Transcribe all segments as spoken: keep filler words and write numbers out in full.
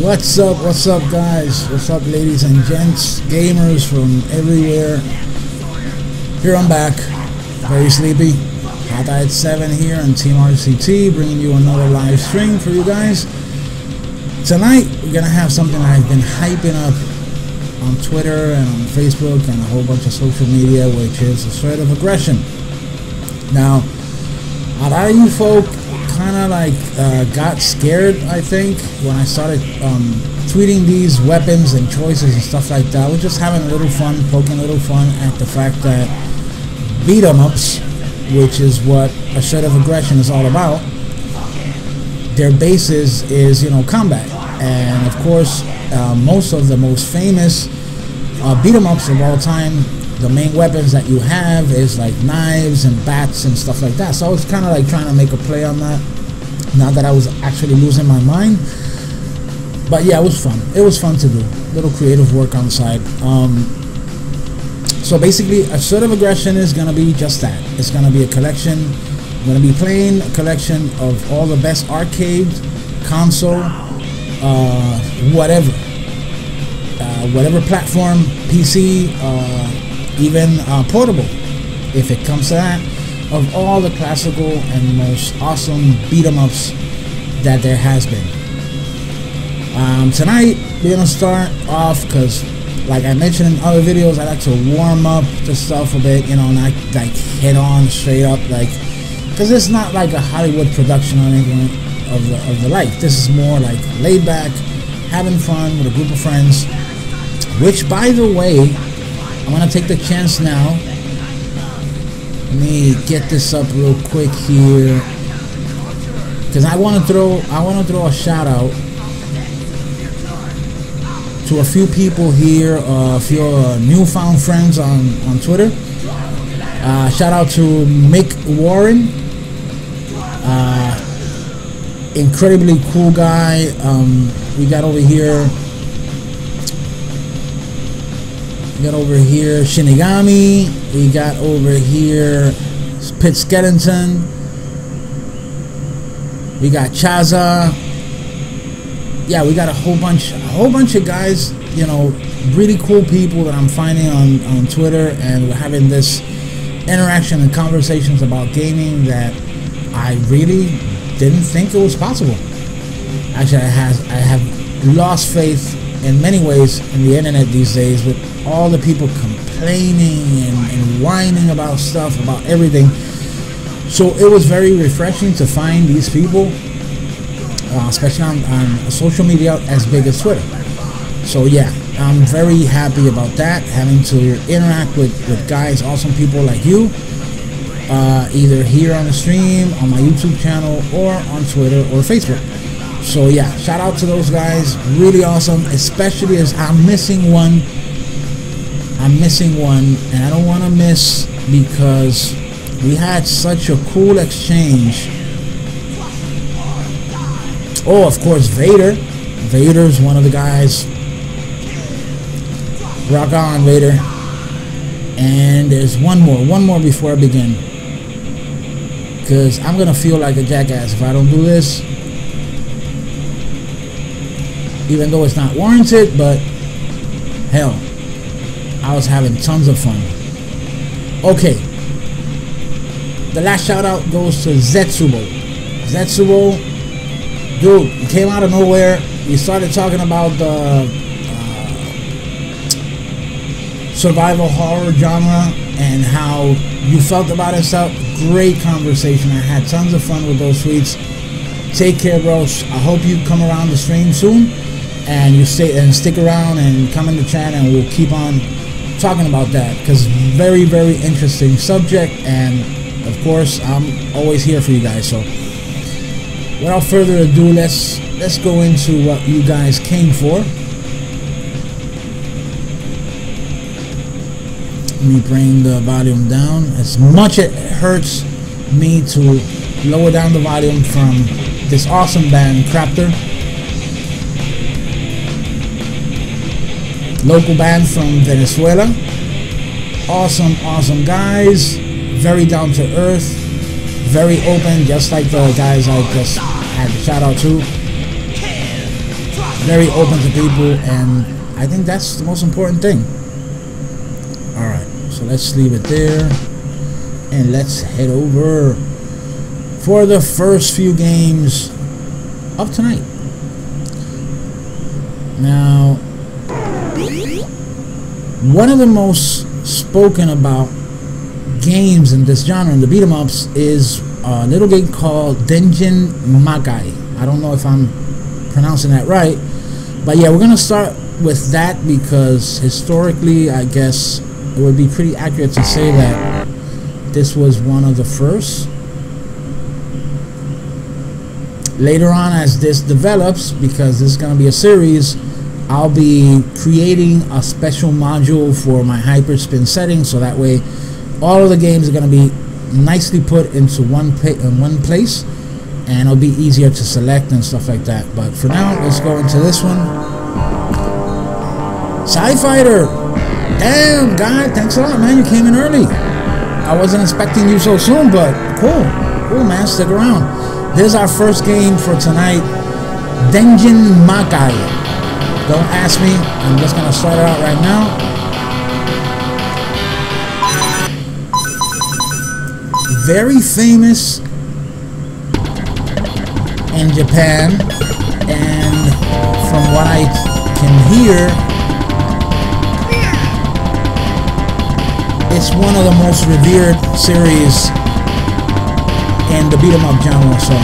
What's up, what's up guys, what's up ladies and gents, gamers from everywhere. Here I'm back, very sleepy. Htaed seven here on Team R C T, bringing you another live stream for you guys. Tonight we're gonna have something I've been hyping up on Twitter and on Facebook and a whole bunch of social media, which is the threat of aggression. Now, a lot of you folk kind of like uh, got scared, I think, when I started um, tweeting these weapons and choices and stuff like that. We're just having a little fun, poking a little fun at the fact that beat-em-ups, which is what a threat of aggression is all about, their basis is, you know, combat. And of course, uh, most of the most famous uh, beat-em-ups of all time, the main weapons that you have is like knives and bats and stuff like that. So I was kind of like trying to make a play on that, now that I was actually losing my mind. But yeah, it was fun. It was fun to do. Little creative work on the side. Um, so basically, assertive aggression is going to be just that. It's going to be a collection. I'm going to be playing a collection of all the best arcade, console, uh, whatever. Uh, whatever platform, P C, uh, even uh, portable, if it comes to that, of all the classical and most awesome beat-em-ups that there has been. Um, tonight, we're gonna start off, because like I mentioned in other videos, I like to warm up the stuff a bit, you know, not like head on, straight up, like, because it's not like a Hollywood production or anything of the, of the like. This is more like laid back, having fun with a group of friends, which, by the way, I'm gonna take the chance now. Let me get this up real quick here, because I want to throw I want to throw a shout out to a few people here, uh, a few uh, newfound friends on on Twitter. Uh, shout out to Mick Warren, uh, incredibly cool guy. Um, we got over here. We got over here Shinigami, we got over here Pit Skeleton, we got Chaza. Yeah, we got a whole bunch, a whole bunch of guys, you know, really cool people that I'm finding on, on Twitter, and we're having this interaction and conversations about gaming that I really didn't think it was possible. Actually, I has I have lost faith in many ways in the internet these days, with all the people complaining and, and whining about stuff, about everything. So it was very refreshing to find these people, uh, especially on, on social media as big as Twitter. So yeah, I'm very happy about that, having to interact with, with guys, awesome people like you, uh, either here on the stream, on my YouTube channel, or on Twitter or Facebook. So yeah, shout out to those guys, really awesome, especially as I'm missing one. I'm missing one, and I don't want to miss, because we had such a cool exchange. Oh, of course, Vader. Vader's one of the guys. Rock on, Vader. And there's one more, one more before I begin, because I'm going to feel like a jackass if I don't do this, even though it's not warranted, but hell, I was having tons of fun. Okay, the last shout out goes to Zetsubo. Zetsubo, dude, he came out of nowhere. He started talking about the uh, survival horror genre and how you felt about it. So great conversation. I had tons of fun with those tweets. Take care, bros. I hope you come around the stream soon, and you stay and stick around and come in the chat, and we'll keep on talking about that, because very very interesting subject, and of course I'm always here for you guys. So without further ado, let's let's go into what you guys came for. Let me bring the volume down as much it hurts me to lower down the volume from this awesome band Craptor, local band from Venezuela. Awesome, awesome guys, very down to earth, very open, just like the guys I just had a shout out to. very open to people, and I think that's the most important thing. Alright, so let's leave it there, and let's head over for the first few games of tonight. Now, one of the most spoken about games in this genre, in the beat 'em ups, is a little game called Denjin Makai. I don't know if I'm pronouncing that right, but yeah, we're gonna start with that because historically, I guess it would be pretty accurate to say that this was one of the first. Later on, as this develops, because this is gonna be a series, I'll be creating a special module for my hyperspin setting, so that way all of the games are gonna be nicely put into one pla in one place, and it'll be easier to select and stuff like that. But for now, let's go into this one. Sci Fighter! Damn, God, thanks a lot, man. You came in early. I wasn't expecting you so soon, but cool. Cool, man. Stick around. Here's our first game for tonight, Denjin Makai. Don't ask me. I'm just going to start it out right now. Very famous in Japan, and from what I can hear, it's one of the most revered series in the beat 'em up genre. So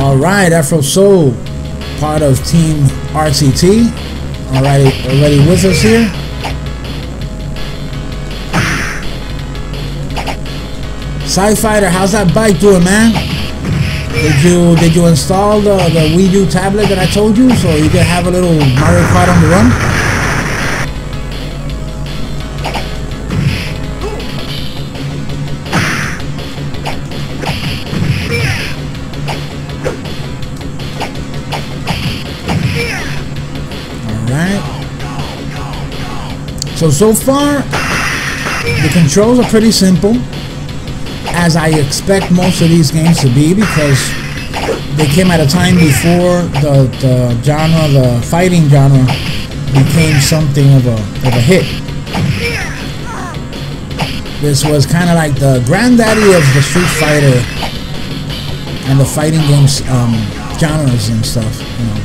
alright, Afro Soul, part of Team R C T, alright, already with us here. Sci Fighter, how's that bike doing, man? Did you did you install the, the Wii U tablet that I told you so you could have a little Mario Kart on the run? Alright. So so far the controls are pretty simple, as I expect most of these games to be, because they came at a time before the, the genre, the fighting genre, became something of a, of a hit. This was kind of like the granddaddy of the Street Fighter and the fighting games um, genres and stuff, you know.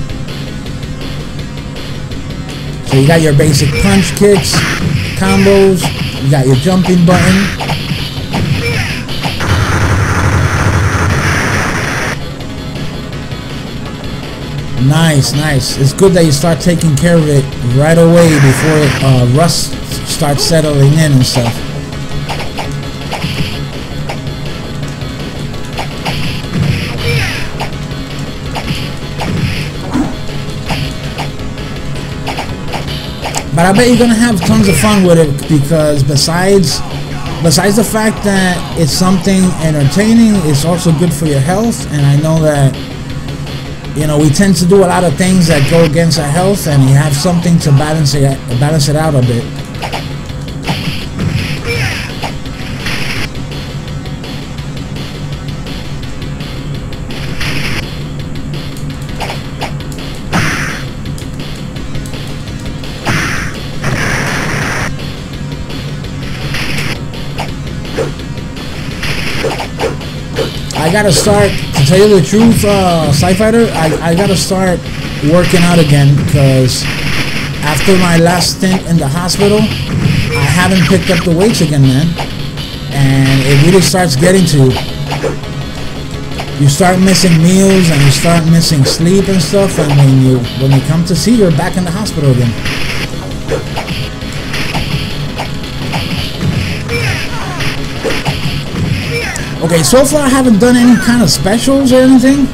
So you got your basic punch kicks, combos, you got your jumping button. Nice, nice. It's good that you start taking care of it right away before it, uh, rust starts settling in and stuff. But I bet you're gonna have tons of fun with it, because besides besides the fact that it's something entertaining, it's also good for your health. And I know that, you know, we tend to do a lot of things that go against our health, and you have something to balance it, balance it out a bit. I gotta start, to tell you the truth, uh, Sci Fighter, I, I gotta start working out again, because after my last stint in the hospital, I haven't picked up the weights again, man. And it really starts getting to you. You start missing meals, and you start missing sleep and stuff, and when you, when you come to see, you're back in the hospital again. Okay, so far I haven't done any kind of specials or anything.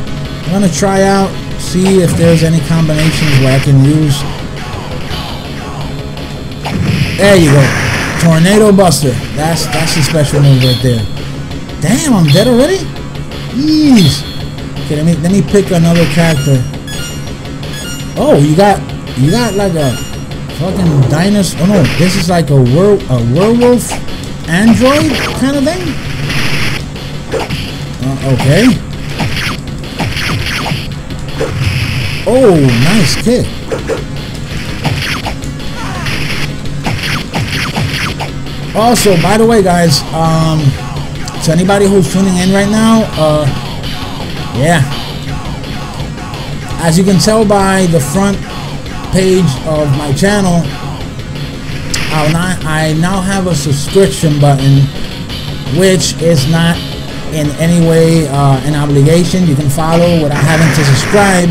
I'm gonna try out, see if there's any combinations where I can use. There you go, Tornado Buster. That's that's the special move right there. Damn, I'm dead already? Jeez. Okay, let me let me pick another character. Oh, you got you got like a fucking dinosaur. Oh no, this is like a were a werewolf android kind of thing. Uh, okay. Oh, nice kick. Also, by the way, guys, um, to anybody who's tuning in right now, uh, yeah, as you can tell by the front page of my channel, I'll not, I now have a subscription button, which is not in any way uh, an obligation. You can follow without having to subscribe.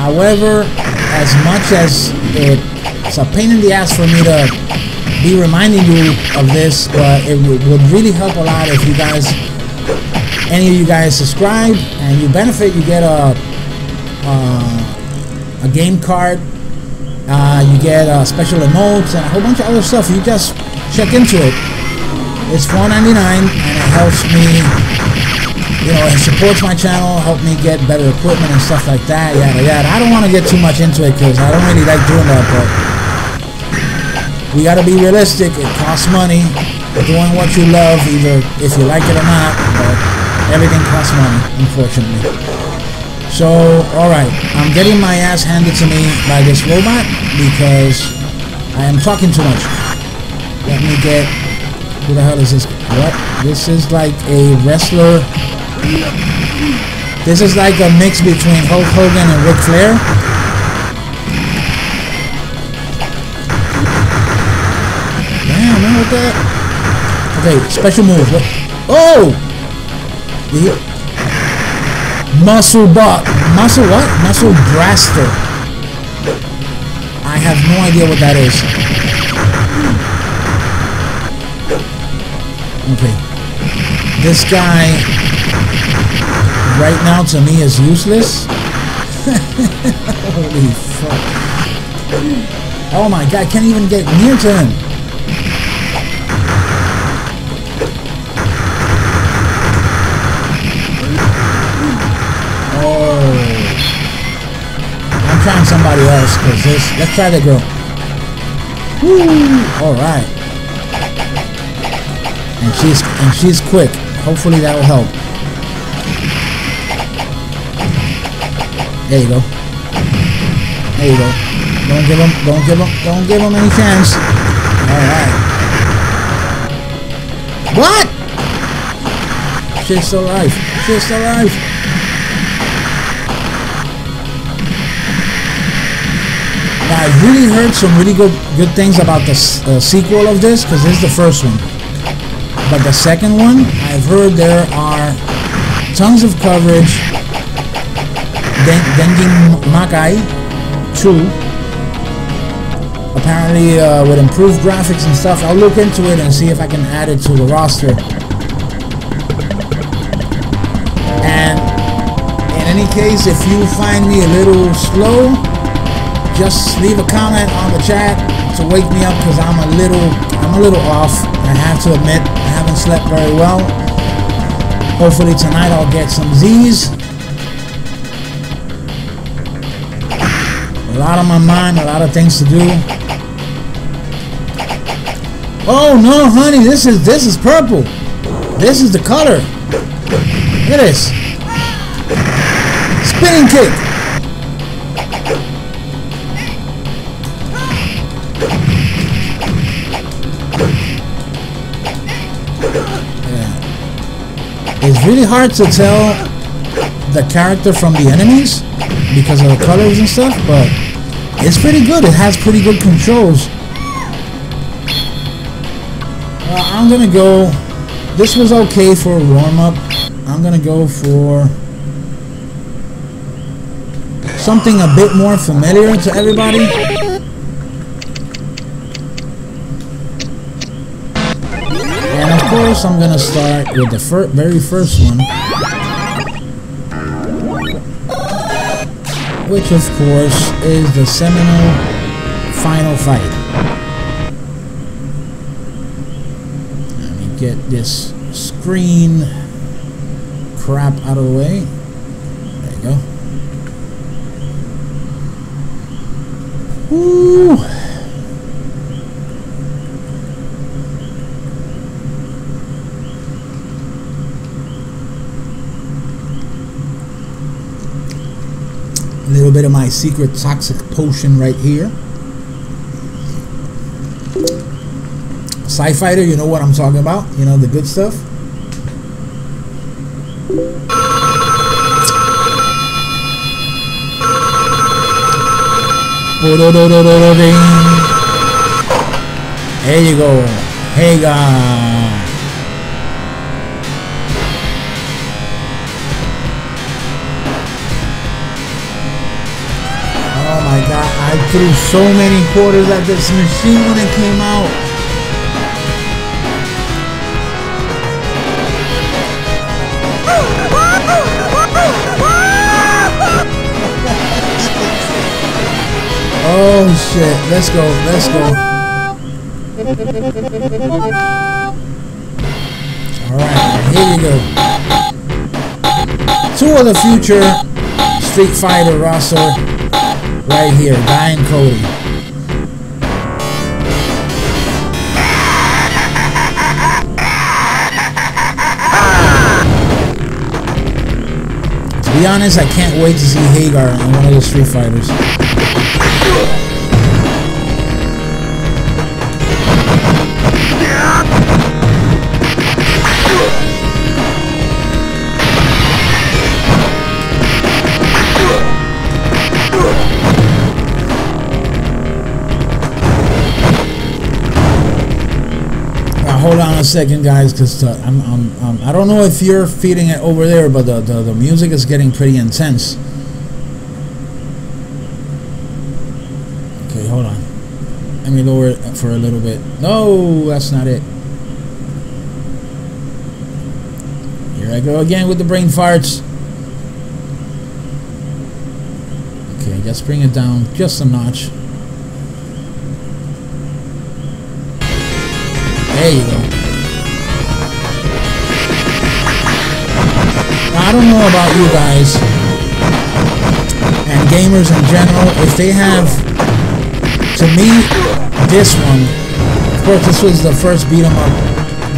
However, as much as it's a pain in the ass for me to be reminding you of this, but it would, would really help a lot if you guys, any of you guys subscribe, and you benefit. You get a uh, a game card, uh, you get uh, special emotes, and a whole bunch of other stuff. You just check into it. It's four ninety-nine, and it helps me. You know, it supports my channel, help me get better equipment and stuff like that, yada yada. I don't want to get too much into it because I don't really like doing that, but we got to be realistic. It costs money. Doing what you love, either if you like it or not, but everything costs money, unfortunately. So, alright, I'm getting my ass handed to me by this robot because I am talking too much. Let me get... Who the hell is this? What? This is like a wrestler... This is like a mix between Hulk Hogan and Ric Flair. Damn, man, what the... Okay, special move. What? Oh! The... Muscle bot. Muscle what? Muscle Braster. I have no idea what that is. Okay. This guy... right now, to me, is useless. Holy fuck. Oh my god, I can't even get near to him. Oh. I'm trying somebody else, because this... Let's try that girl. Woo! Alright. And she's, and she's quick. Hopefully that'll help. There you go. There you go. Don't give him, don't give him, don't give him any chance. Alright. What? Shit's still alive. Shit's still alive. Now, I've really heard some really good good things about the uh, sequel of this, because this is the first one. But the second one, I've heard there are tons of coverage. Denjin Makai two, apparently uh, with improved graphics and stuff. I'll look into it and see if I can add it to the roster. And in any case, if you find me a little slow, just leave a comment on the chat to wake me up, because I'm a little, I'm a little off. I have to admit, I haven't slept very well. Hopefully tonight I'll get some Z's. A lot on my mind, a lot of things to do. Oh no, honey, this is this is purple. This is the color. Look at this. Spinning kick. Yeah. It's really hard to tell the character from the enemies because of the colors and stuff, but it's pretty good. It has pretty good controls. Well, I'm gonna go... This was okay for a warm-up. I'm gonna go for... something a bit more familiar to everybody. And of course, I'm gonna start with the fir- very first one. Which, of course, is the seminal final fight. Let me get this screen crap out of the way. There you go. Woo! little bit of my secret toxic potion right here. Sci Fighter, you know what I'm talking about. You know, the good stuff. There you go. Hey guys. Oh my god, I threw so many quarters at this machine when it came out. Oh shit, let's go, let's go. Alright, here you go. Two of the future Street Fighter roster right here, Guy and Cody. To be honest, I can't wait to see Hagar on one of those Street Fighters. Hold on a second, guys, because uh, I'm, I'm, I'm, I don't know if you're feeling it over there, but the, the, the music is getting pretty intense. Okay, hold on. Let me lower it for a little bit. No, that's not it. Here I go again with the brain farts. Okay, just bring it down just a notch. There you go. Now, I don't know about you guys and gamers in general, if they have, to me, this one, of course this was the first beat 'em up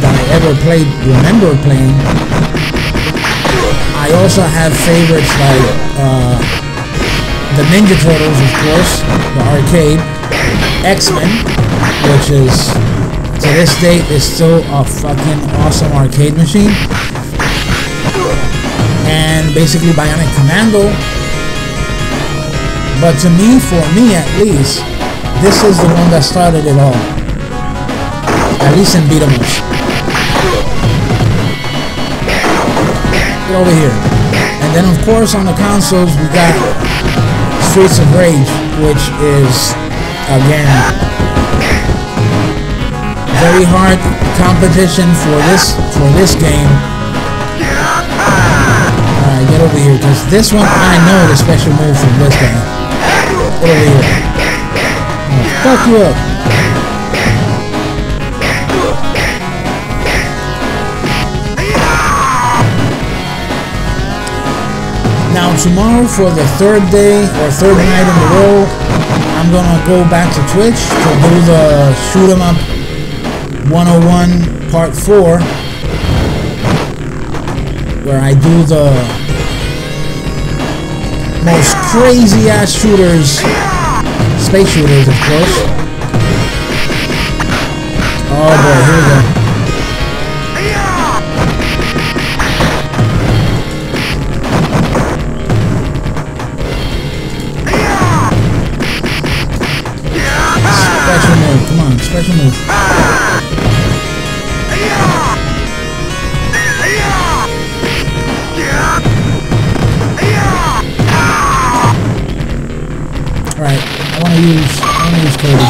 that I ever played, remember playing. I also have favorites like uh, the Ninja Turtles, of course, the arcade, X-Men, which is, to this date, is still a fucking awesome arcade machine. And basically Bionic Commando. But to me, for me at least, this is the one that started it all. At least in beat 'em ups. Get over here. And then of course on the consoles we got Streets of Rage, which is, again, very hard competition for this for this game. Alright, get over here, because this one I know the special move from this guy. Get over here. I'm gonna fuck you up. Now tomorrow, for the third day or third night in a row, I'm gonna go back to Twitch to do the Shoot'em Up one oh one part four, where I do the most crazy ass shooters, space shooters of course. Oh boy, here we go. Special move, come on, special move. Alright, I want to use, I want to use Cody.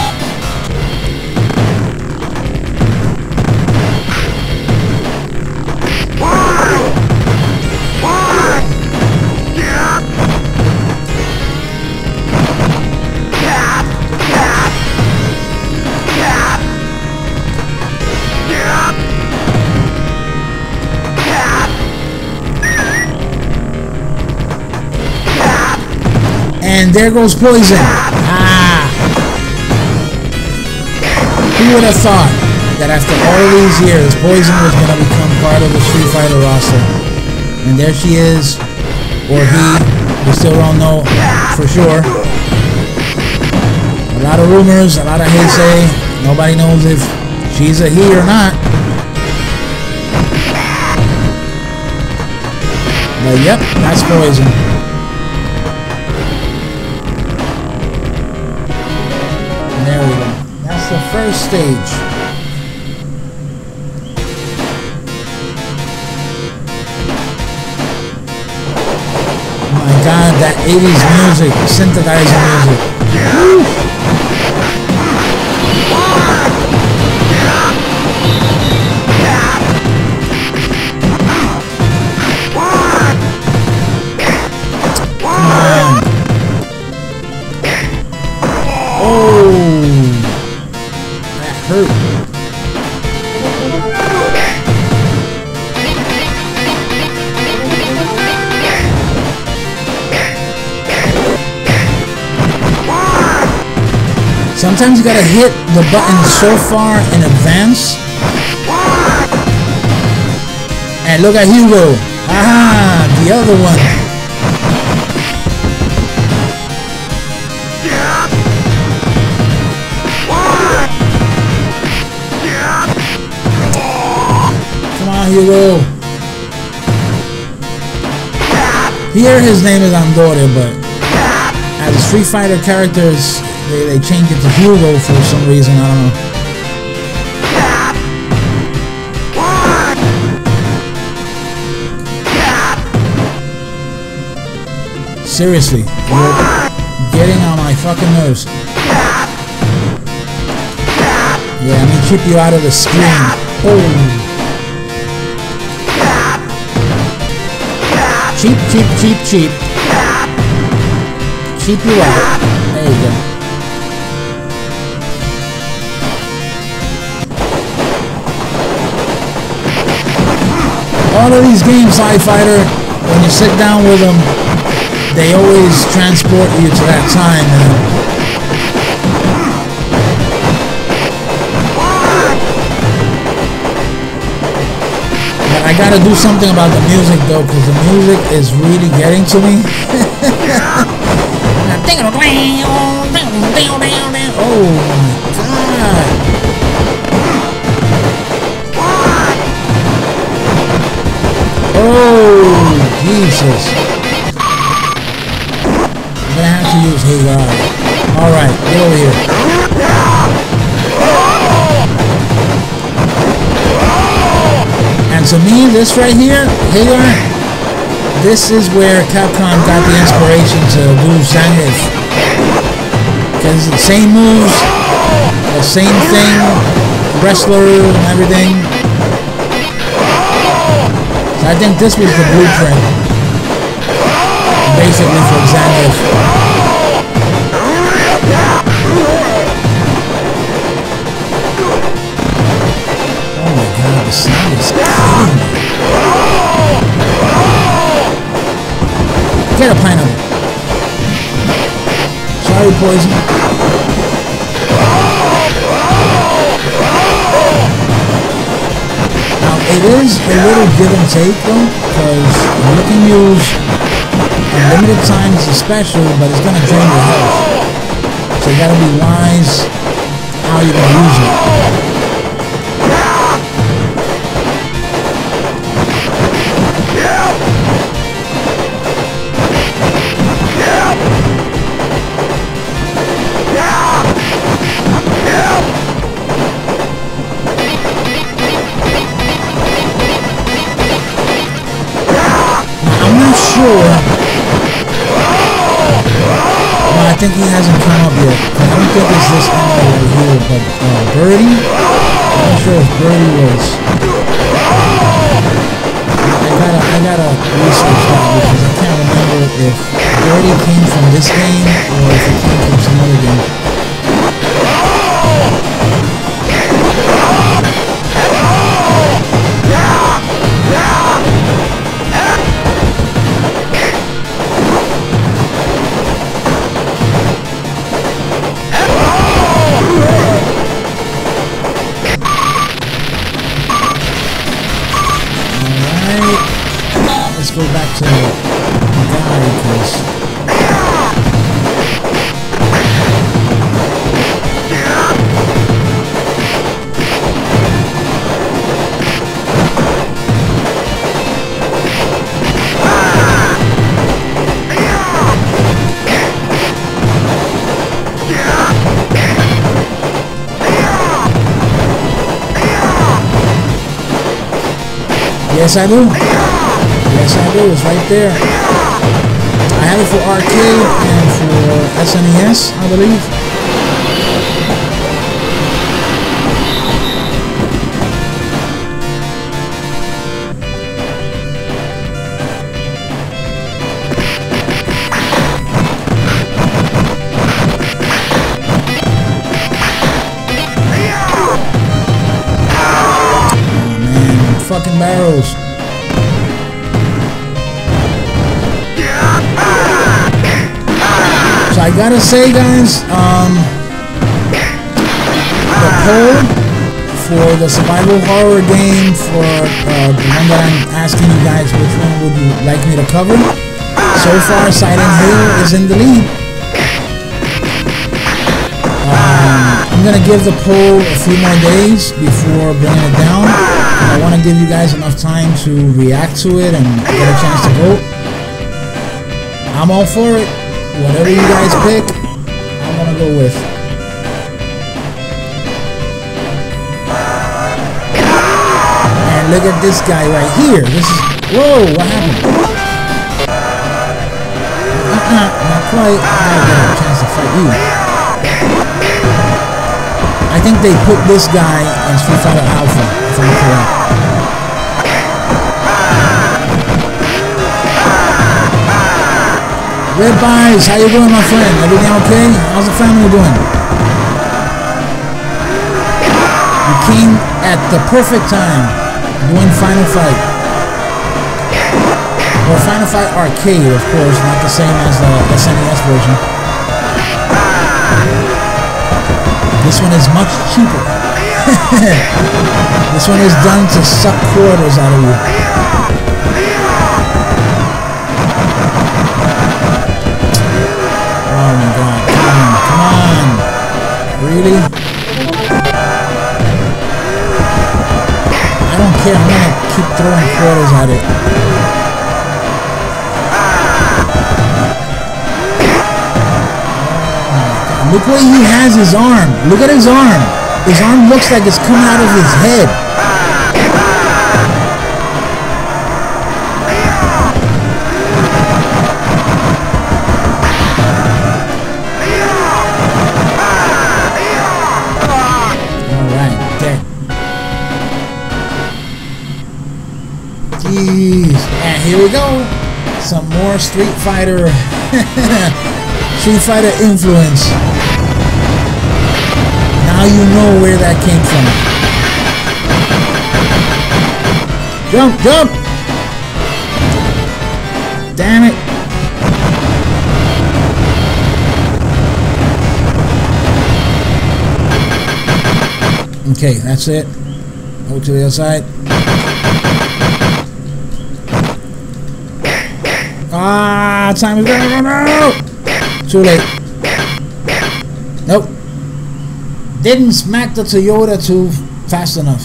And there goes poison. Ah. Who would have thought that after all these years, poison was going to become part of the Street Fighter roster? And there she is, or he, We still don't know for sure. A lot of rumors, a lot of hearsay. Nobody knows if she's a he or not. But yep, that's poison. There we go. That's the first stage. God, that eighties music, synthesizer music. Woo. Come on. Oh, that hurt. Sometimes you gotta hit the button so far in advance. And look at Hugo. Ah, the other one. Come on, Hugo. Here his name is Andore, but as a Street Fighter characters, They, they changed it to Hugo for some reason, I don't know. Seriously, you're getting on my fucking nerves. Yeah, I'm gonna keep you out of the screen. Oh. Cheap, cheap, cheap, cheap. Keep you out. There you go. All of these games, Side Fighter, when you sit down with them, they always transport you to that time, man. But I gotta do something about the music, though, because the music is really getting to me. Oh, my God. Oh, Jesus. I'm gonna have to use his eye. Alright, get over here. And to me, this right here, Hagar, this is where Capcom got the inspiration to do Zangief. Because it's the same moves, the same thing, wrestler and everything. I think this was the blueprint, basically, for Zangief. Oh my God, the sound is crazy. Get a pineapple. Sorry, poison. It is a little give and take though, because you can use unlimited times the special, but it's going to drain your health. So you got to be wise how you're going to use it. I think he hasn't come up yet. I don't think it's this enemy over here, but uh, Birdie? I'm not sure if Birdie was. I gotta, I gotta research that because I can't remember if Birdie came from this game or if it came from some other game. Go back to the guy, because Yes, I do. Yes, I do. It's right there. I have it for arcade and for S N E S, I believe. Fucking barrels. So I gotta say, guys, um, the poll for the survival horror game for uh, the one that I'm asking you guys which one would you like me to cover, so far Silent Hill is in the lead. Um, I'm gonna give the poll a few more days before bringing it down. I want to give you guys enough time to react to it and get a chance to vote. I'm all for it. Whatever you guys pick, I'm gonna go with. And look at this guy right here. This is... Whoa, what happened? Not, not quite. I gotta get a chance to fight you. I think they put this guy in Street Fighter Alpha. From the correct. Red Vibes, how you doing, my friend? Everything okay? How's the family doing? You came at the perfect time doing Final Fight. Well, Final Fight Arcade, of course, not the same as the S N E S version. This one is much cheaper. This one is done to suck quarters out of you. Oh my god, come on, come on. Really? I don't care, I'm gonna keep throwing quarters at it. Oh, look where he has his arm. Look at his arm. His arm looks like it's coming out of his head. Alright, there. Jeez. And here we go. Some more Street Fighter. Street Fighter influence. Now you know where that came from. Jump, jump! Damn it! Okay, that's it. Go to the other side. Ah, time is running out! Too late. Didn't smack the Toyota too fast enough.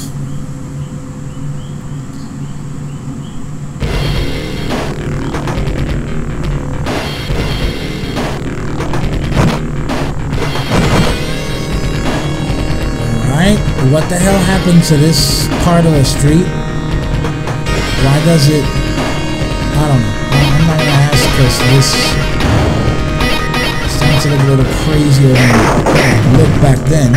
Alright, what the hell happened to this part of the street? Why does it... I don't know. I'm not gonna ask because this... It's a little crazier than I looked back then.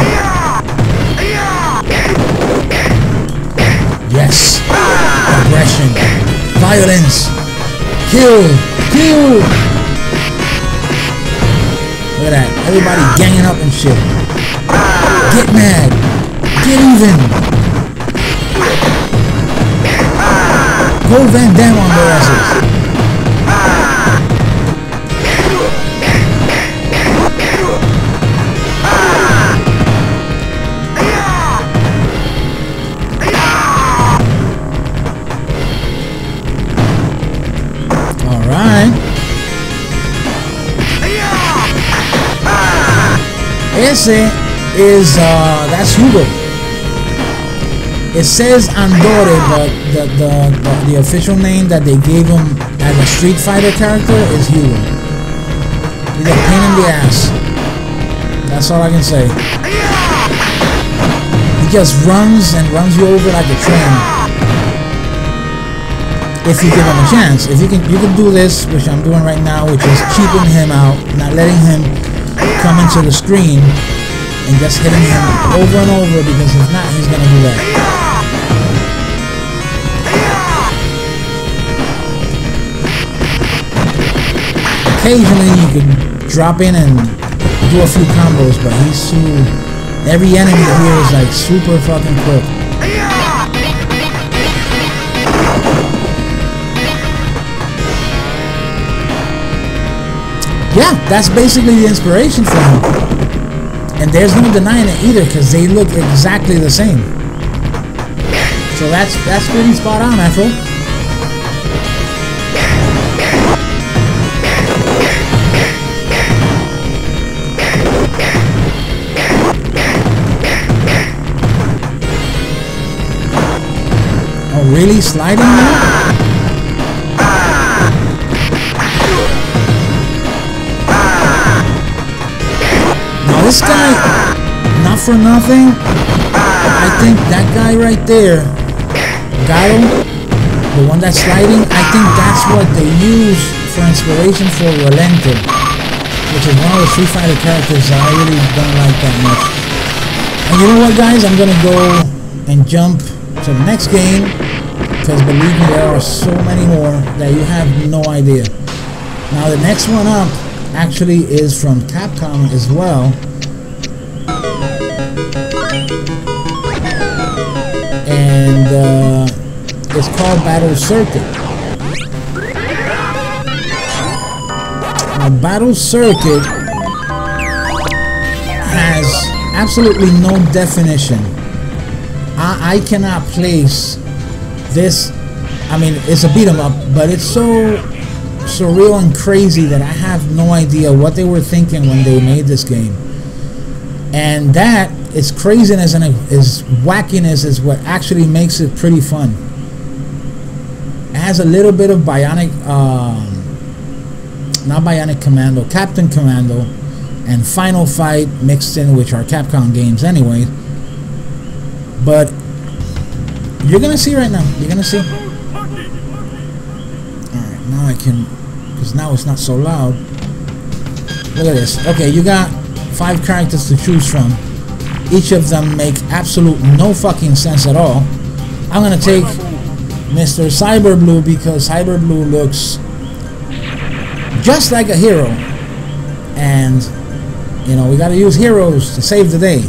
Yes! Aggression! Violence! Kill! Kill! Look at that. Everybody ganging up and shit. Get mad! Get even! Go Van Damme on their asses! Ese is, uh, that's Hugo. It says Andore, but the, the, the, the official name that they gave him as a Street Fighter character is Hugo. He's a pain in the ass. That's all I can say. He just runs and runs you over like a train. if you give him a chance. If you can, you can do this, which I'm doing right now, which is keeping him out, not letting him come into the screen, and just hitting him over and over, because if not, he's gonna do that. Occasionally you can drop in and do a few combos, but he's so... every enemy here is like super fucking quick. Yeah, that's basically the inspiration for him. And there's no denying it either, because they look exactly the same. So that's, that's pretty spot on, Afro. Really sliding now? Now this guy, not for nothing, I think that guy right there, got him, the one that's sliding, I think that's what they use for inspiration for Relente, which is one of the Street Fighter characters that I really don't like that much. And you know what, guys, I'm gonna go and jump to the next game, because believe me, there are so many more that you have no idea. Now the next one up actually is from Capcom as well, and uh, it's called Battle Circuit. Now Battle Circuit has absolutely no definition. I, I cannot place this. I mean, it's a beat 'em up, but it's so surreal and crazy that I have no idea what they were thinking when they made this game. And that, its craziness and its wackiness, is what actually makes it pretty fun. It has a little bit of Bionic, um, not Bionic Commando, Captain Commando, and Final Fight mixed in, which are Capcom games anyway. But you're gonna see right now. You're gonna see. Alright, now I can, because now it's not so loud. Look at this. Okay, you got five characters to choose from. Each of them make absolute no fucking sense at all. I'm gonna take Mister Cyber Blue, because Cyber Blue looks just like a hero. And, you know, we gotta use heroes to save the day.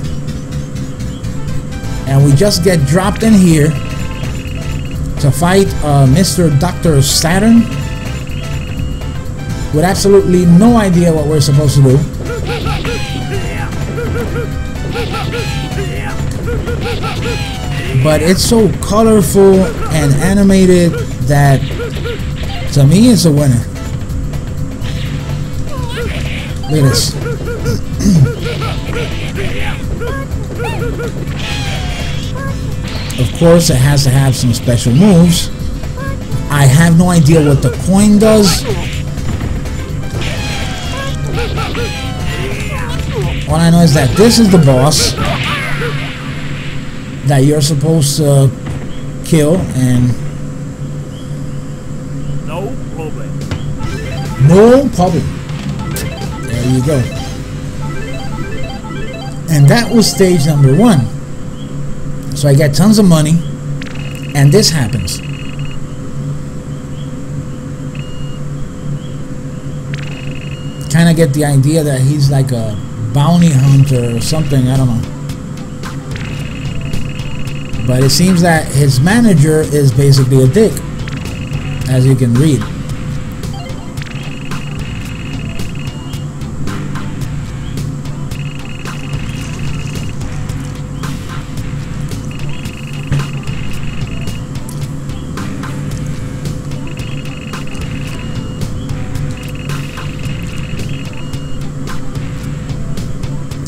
And we just get dropped in here to fight uh, Mister Doctor Saturn with absolutely no idea what we're supposed to do. But it's so colorful and animated that to me it's a winner. Look at this. Of course, it has to have some special moves. I have no idea what the coin does. All I know is that this is the boss that you're supposed to kill, and no problem. No problem. There you go. And that was stage number one. So I get tons of money, and this happens. Kind of get the idea that he's like a bounty hunter or something, I don't know. But it seems that his manager is basically a dick, as you can read.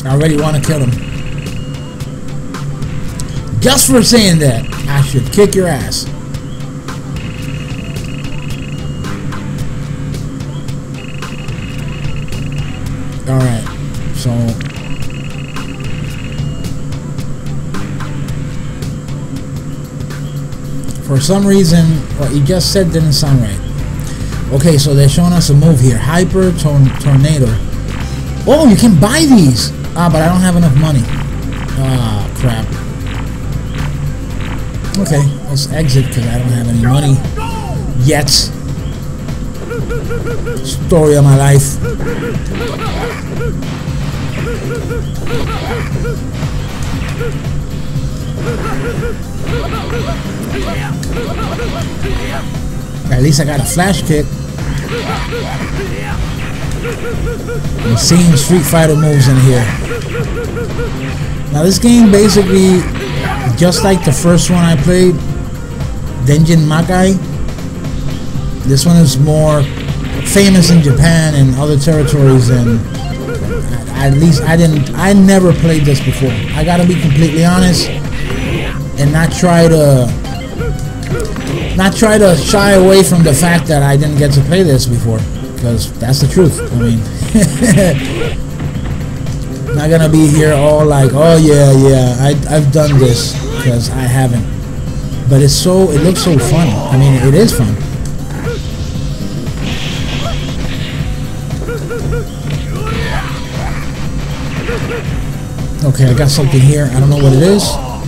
I already want to kill him. Just for saying that, I should kick your ass. Alright, so... For some reason, what you just said didn't sound right. Okay, so they're showing us a move here. Hyper torn Tornado. Oh, you can buy these! Ah, but I don't have enough money. Ah, crap. Okay, let's exit because I don't have any money yet. Story of my life. At least I got a flash kick. I'm seeing Street Fighter moves in here. Now this game basically, just like the first one I played, Denjin Makai, this one is more famous in Japan and other territories, and at least I didn't, I never played this before. I gotta be completely honest and not try to, not try to shy away from the fact that I didn't get to play this before. Because that's the truth. I mean, not gonna be here all like, oh yeah, yeah, I, I've done this, because I haven't. But it's so, it looks so fun. I mean, it is fun. Okay, I got something here. I don't know what it is.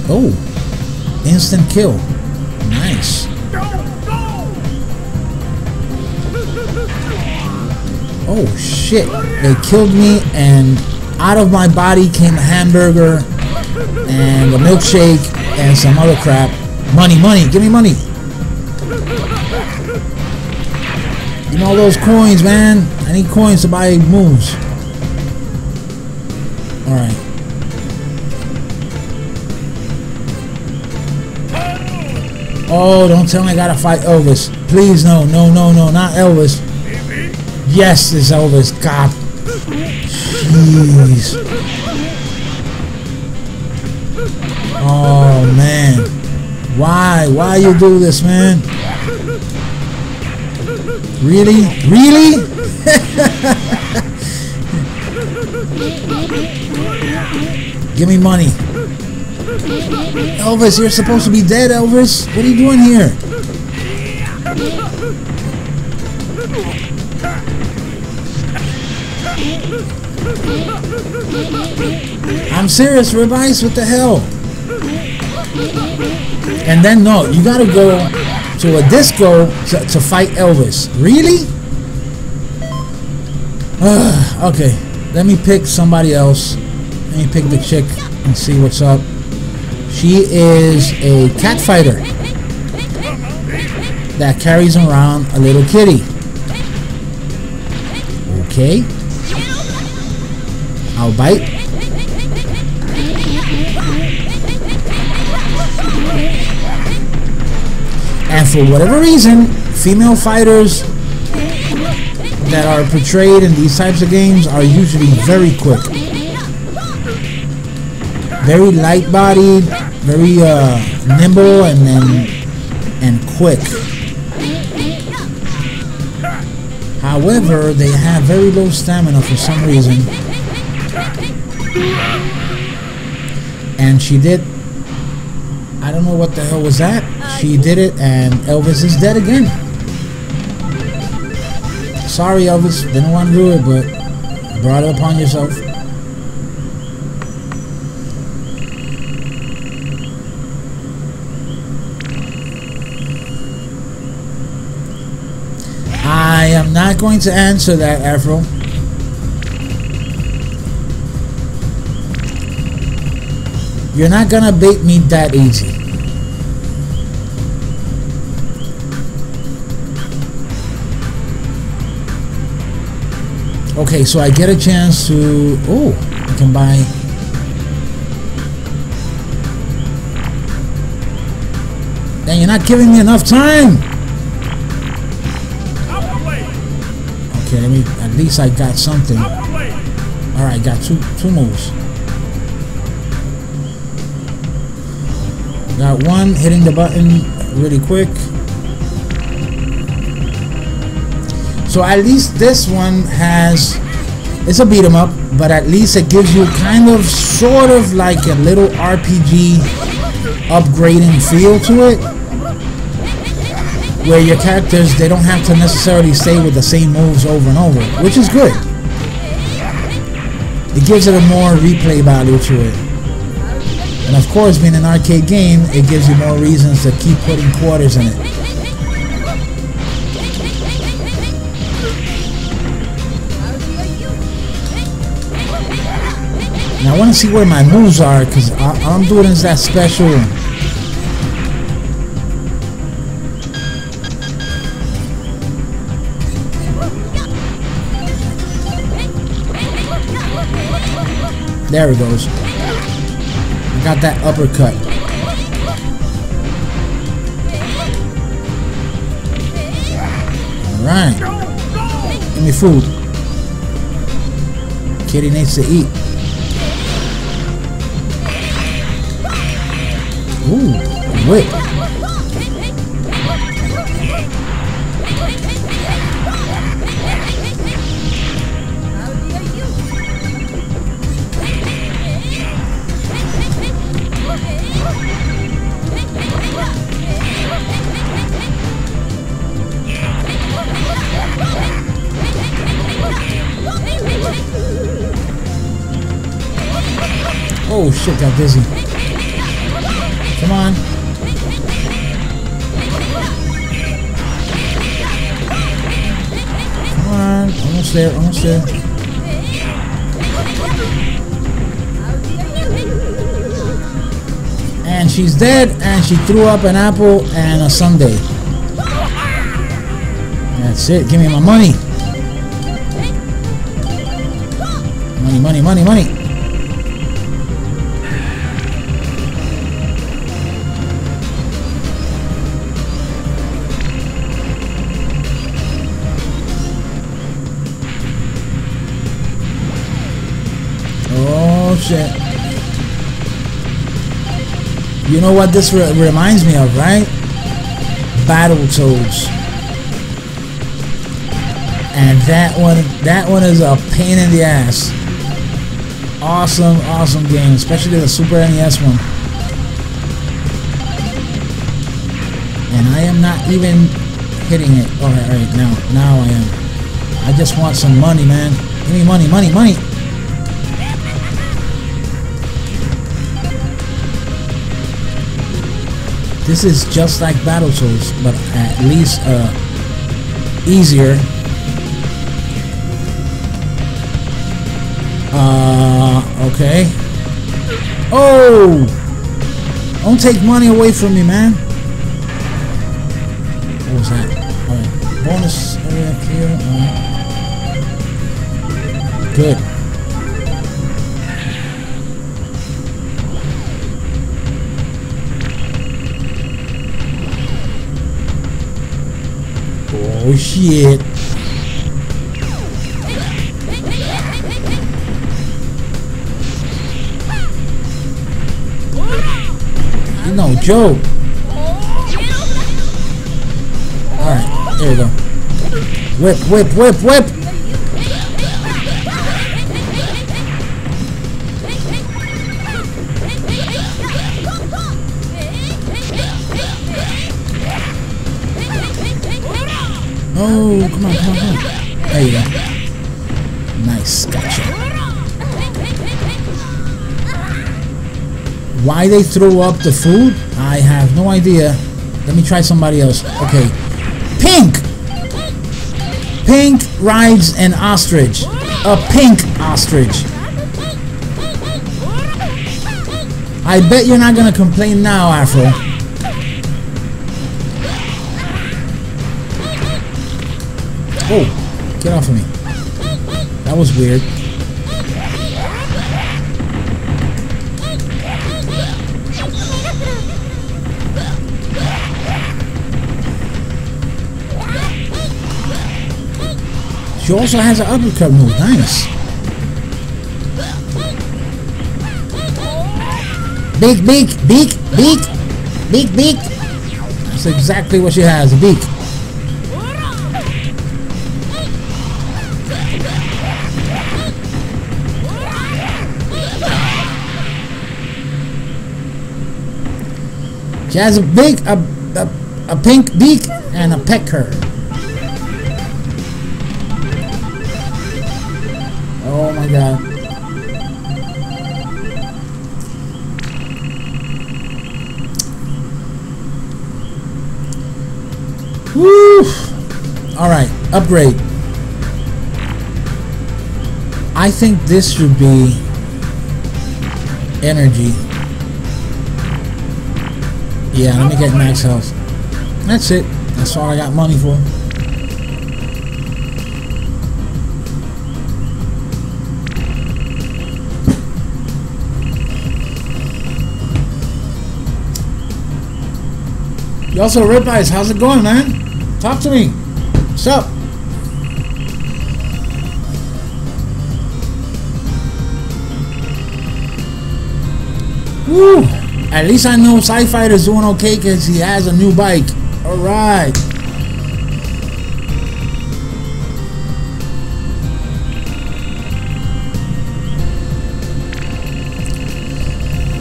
Oh, instant kill. Nice. Oh shit, they killed me, and out of my body came a hamburger and a milkshake and some other crap. Money, money, give me money. Give me all those coins, man. I need coins to buy moves. Alright. Oh, don't tell me I gotta fight Elvis. Please, no, no, no, no, not Elvis. Yes, it's Elvis. God. Jeez. Oh, man. Why? Why you do this, man? Really? Really? Give me money. Elvis, you're supposed to be dead, Elvis. What are you doing here? I'm serious, Revice, what the hell? And then no, you gotta go to a disco to, to fight Elvis. Really? Uh, okay, let me pick somebody else. Let me pick the chick and see what's up. She is a cat fighter that carries around a little kitty. Okay. I'll bite. And for whatever reason, female fighters that are portrayed in these types of games are usually very quick. Very light-bodied, very uh, nimble, and, and, and quick. However, they have very low stamina for some reason. And she did, I don't know what the hell was that. She did it, and Elvis is dead again. Sorry, Elvis, didn't want to do it, but you brought it upon yourself. I am not going to answer that, Afro. You're not gonna bait me that easy. Okay, so I get a chance to... Oh, I can buy... Dang, you're not giving me enough time! Okay, let me... At least I got something. Alright, got two, two moves. Got one, hitting the button really quick. So at least this one has, it's a beat 'em up, but at least it gives you kind of, sort of like a little R P G upgrading feel to it. where your characters, they don't have to necessarily stay with the same moves over and over, which is good. It gives it a more replay value to it. And of course, being an arcade game, it gives you more reasons to keep putting quarters in it. And I want to see where my moves are, because all I'm doing is that special. There it goes. I got that uppercut. Alright. Give me food. Kitty needs to eat. Ooh, whip. Oh shit, got dizzy. Come on. Come on. Almost there, almost there. And she's dead, and she threw up an apple and a sundae. That's it. Give me my money. Money, money, money, money. Shit. You know what this re reminds me of, right? Battletoads. And that one, that one is a pain in the ass. Awesome, awesome game, especially the Super N E S one. And I am not even hitting it. All right, all right, now, now I am. I just want some money, man. Give me money, money, money. This is just like Battletoads, but at least uh, easier. Uh, okay. Oh! Don't take money away from me, man. What was that? Alright. Bonus area here. Alright. Good. Oh shit. No joke. Alright, there we go. Whip, whip, whip, whip. Oh, come on, come on, come on. There you go. Nice, gotcha. Why they throw up the food? I have no idea. Let me try somebody else. Okay. Pink! Pink rides an ostrich. A pink ostrich. I bet you're not gonna complain now, Afro. Oh, get off of me. That was weird. She also has an uppercut move. Nice. Beak, beak, beak, beak, beak, beak. That's exactly what she has, a beak. She has a big, a, a a pink beak, and a pecker. Oh my god. Woo! Alright, upgrade. I think this should be energy. Yeah, let me get max health. That's it. That's all I got money for. You also Rip Eyes, how's it going, man? Talk to me. What's up? Woo! At least I know Sci-Fighter's doing okay because he has a new bike. Alright.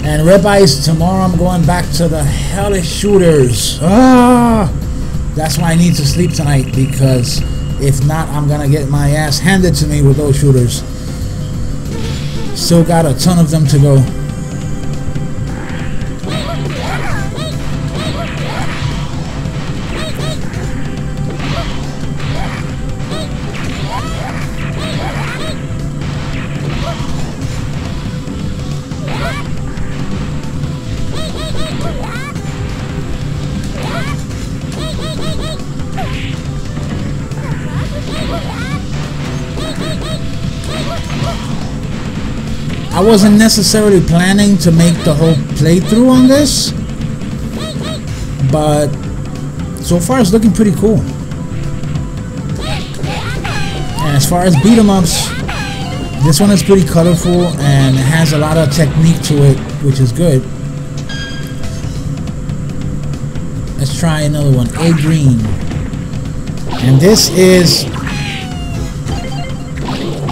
And Rip Eyes, tomorrow I'm going back to the hellish shooters. Ah, that's why I need to sleep tonight, because if not, I'm gonna get my ass handed to me with those shooters. Still got a ton of them to go. I wasn't necessarily planning to make the whole playthrough on this, but so far it's looking pretty cool. And as far as beat 'em ups, this one is pretty colorful and has a lot of technique to it, which is good. Let's try another one, A Green. And this is,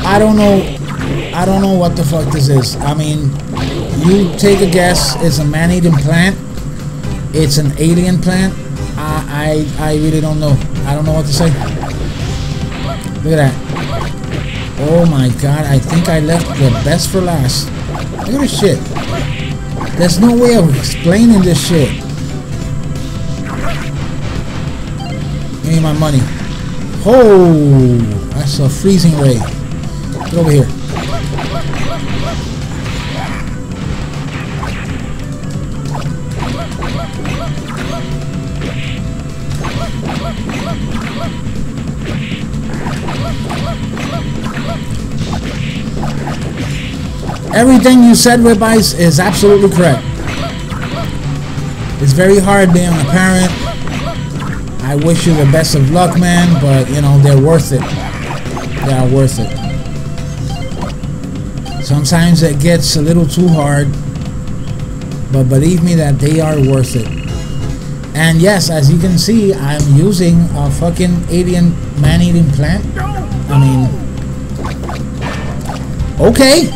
I don't know. I don't know what the fuck this is. I mean, you take a guess. It's a man-eating plant. It's an alien plant. I, I I really don't know. I don't know what to say. Look at that. Oh my god, I think I left the best for last. Look at this shit. There's no way of explaining this shit. Give me my money. Oh, that's a freezing ray. Get over here. Everything you said, Rip Eyes, is absolutely correct. It's very hard being a parent. I wish you the best of luck, man, but you know, they're worth it. They are worth it. Sometimes it gets a little too hard, but believe me that they are worth it. And yes, as you can see, I'm using a fucking alien man-eating plant. I mean, okay.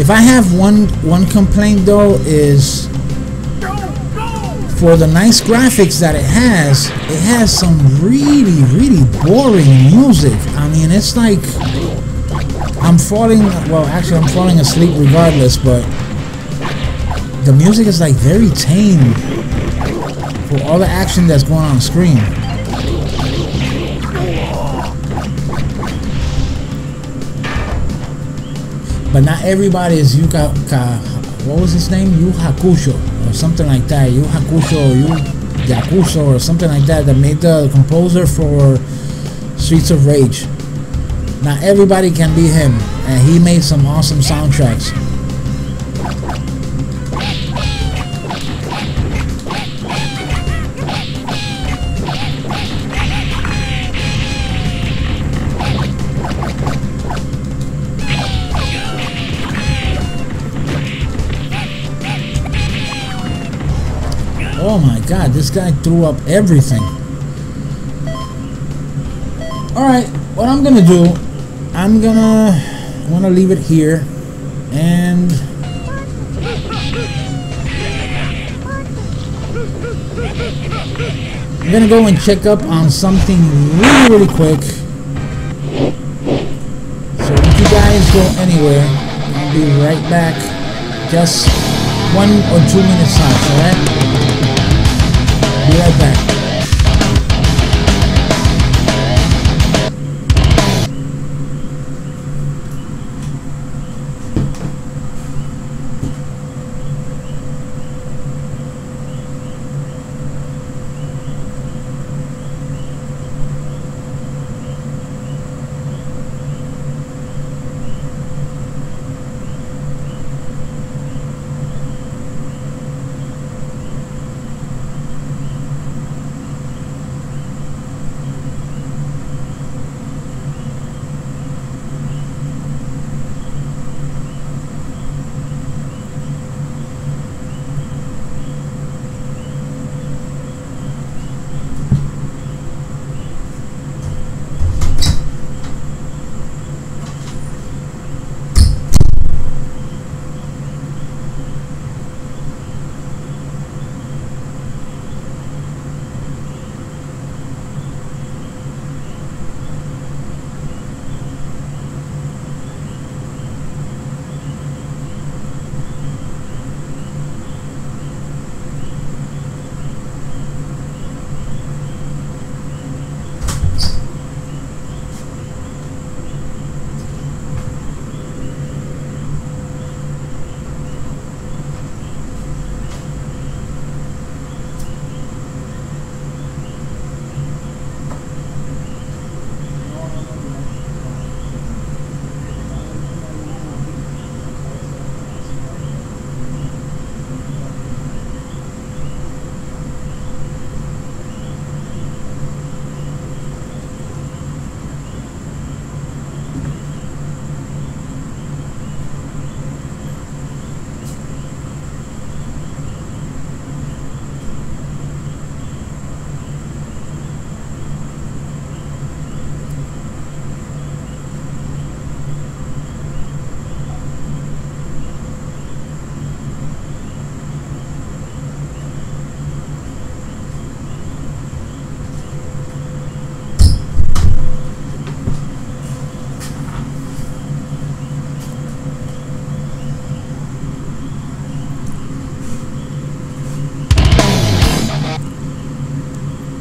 If I have one one complaint though, is for the nice graphics that it has, it has some really really boring music. I mean, it's like I'm falling, well actually I'm falling asleep regardless, but the music is like very tame for all the action that's going on screen. But not everybody is Yuka, ka, what was his name? Yu Hakusho or something like that. Yu Hakusho or Yu Yakusho or something like that, that made the composer for Streets of Rage. Not everybody can be him, and he made some awesome soundtracks. Oh my god, this guy threw up everything. Alright, what I'm gonna do, I'm gonna I'm gonna leave it here, and I'm gonna go and check up on something really really quick. So if you guys go anywhere, I'll be right back. Just one or two minutes out, alright? Be right back.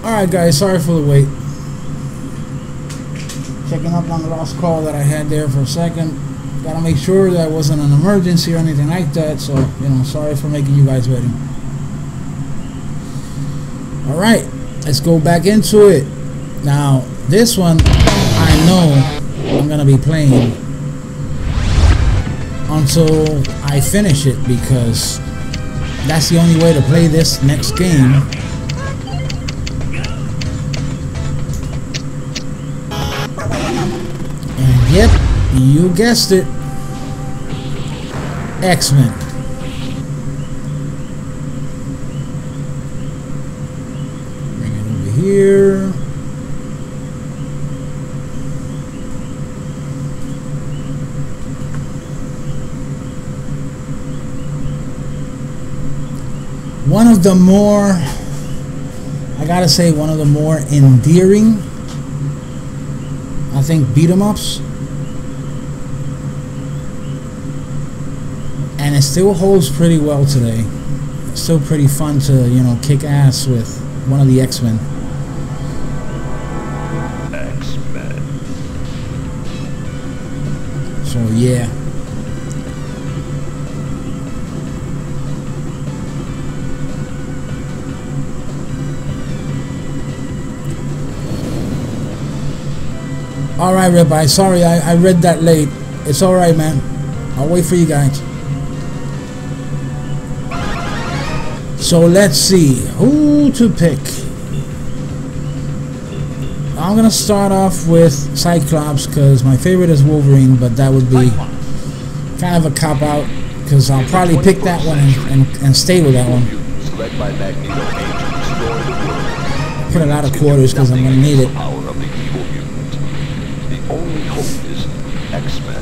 Alright guys, sorry for the wait. Checking up on the lost call that I had there for a second. Gotta make sure that wasn't an emergency or anything like that, so, you know, sorry for making you guys waiting. Alright, let's go back into it. Now, this one, I know I'm gonna be playing until I finish it, because that's the only way to play this next game. Yep, you guessed it. X-Men. Bring it over here. One of the more, I gotta say, one of the more endearing, I think, beat-em-ups. And it still holds pretty well today. It's still pretty fun to, you know, kick ass with one of the X-Men. X-Men. So yeah. Alright, Rabbi, sorry I, I read that late. It's alright, man. I'll wait for you guys. So let's see who to pick. I'm gonna start off with Cyclops because my favorite is Wolverine, but that would be kind of a cop out because I'll probably pick that one and, and, and stay with that one. by Magneto aim to destroy the world. Put a lot of quarters because I'm gonna need it. The power of the evil mutant. The only hope is X-Men.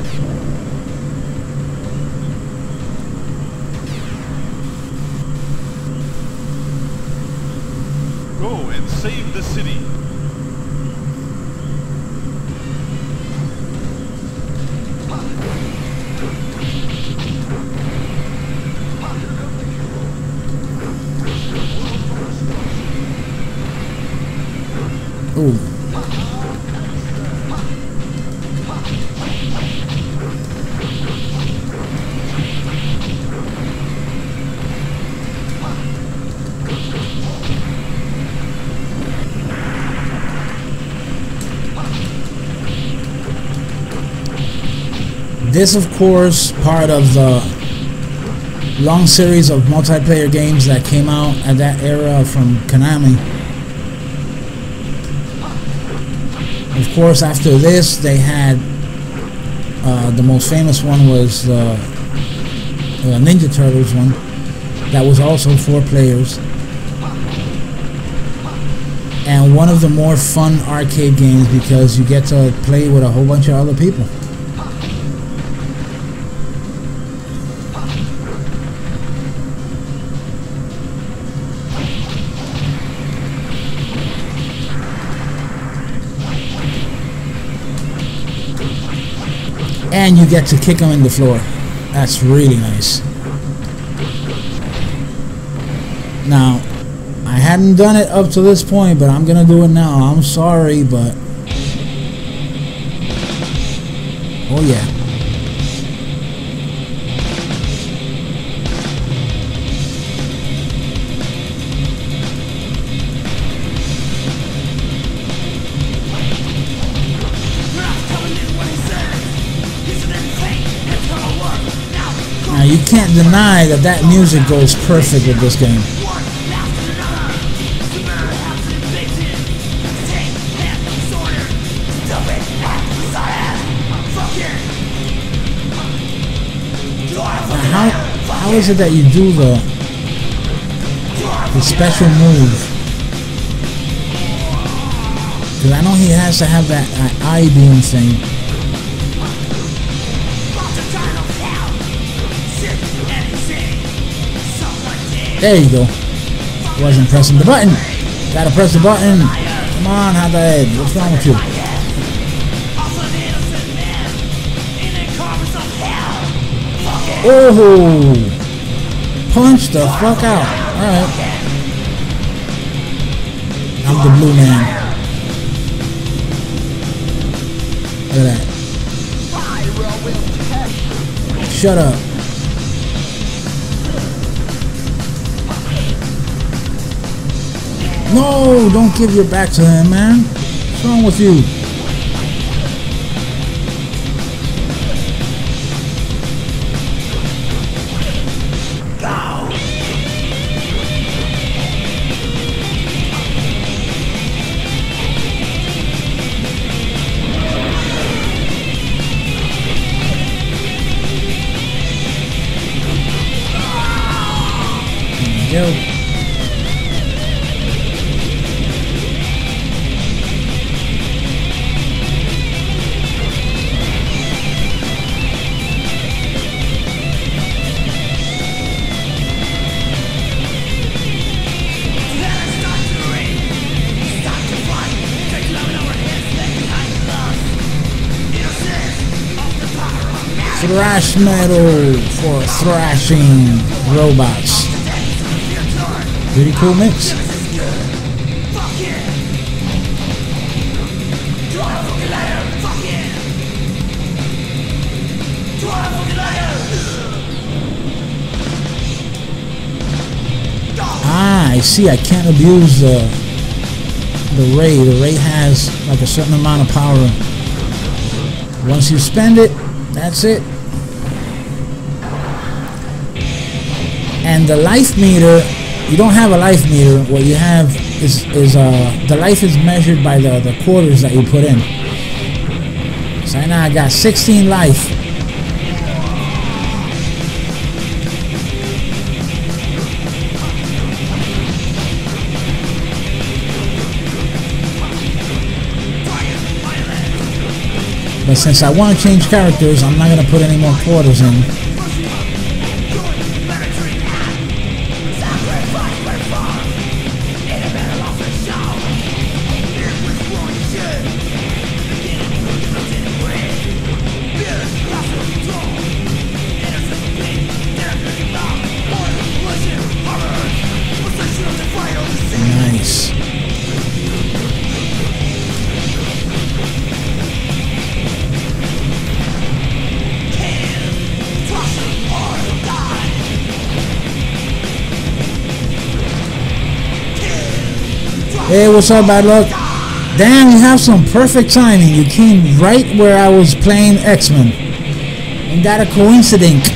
Go and save the city. Ooh. This, of course, part of the long series of multiplayer games that came out at that era from Konami. Of course, after this, they had uh, the most famous one was the uh, uh, Ninja Turtles one, that was also four players, and one of the more fun arcade games because you get to play with a whole bunch of other people. And you get to kick them in the floor. That's really nice. Now, I hadn't done it up to this point, but I'm gonna do it now. I'm sorry, but... Oh yeah. You can't deny that that music goes perfect with this game. Now, how, how is it that you do the, the special move? Because I know he has to have that uh, I-beam thing. There you go. Wasn't pressing the button. Gotta press the button. Come on, Htaed. What's wrong with you? Oh! Punch the fuck out. Alright. I'm the blue man. Look at that. Shut up. No, don't give your back to him, man. What's wrong with you? There we go. Thrash metal for thrashing robots. Pretty cool mix. Ah, I see. I can't abuse the the ray. The ray has like a certain amount of power. Once you spend it, that's it. And the life meter, you don't have a life meter. What you have is, is uh, the life is measured by the, the quarters that you put in. So now I got sixteen life. But since I want to change characters, I'm not going to put any more quarters in. Hey, what's up, bad luck? Damn, you have some perfect timing. You came right where I was playing X-Men. Ain't that a coincidence?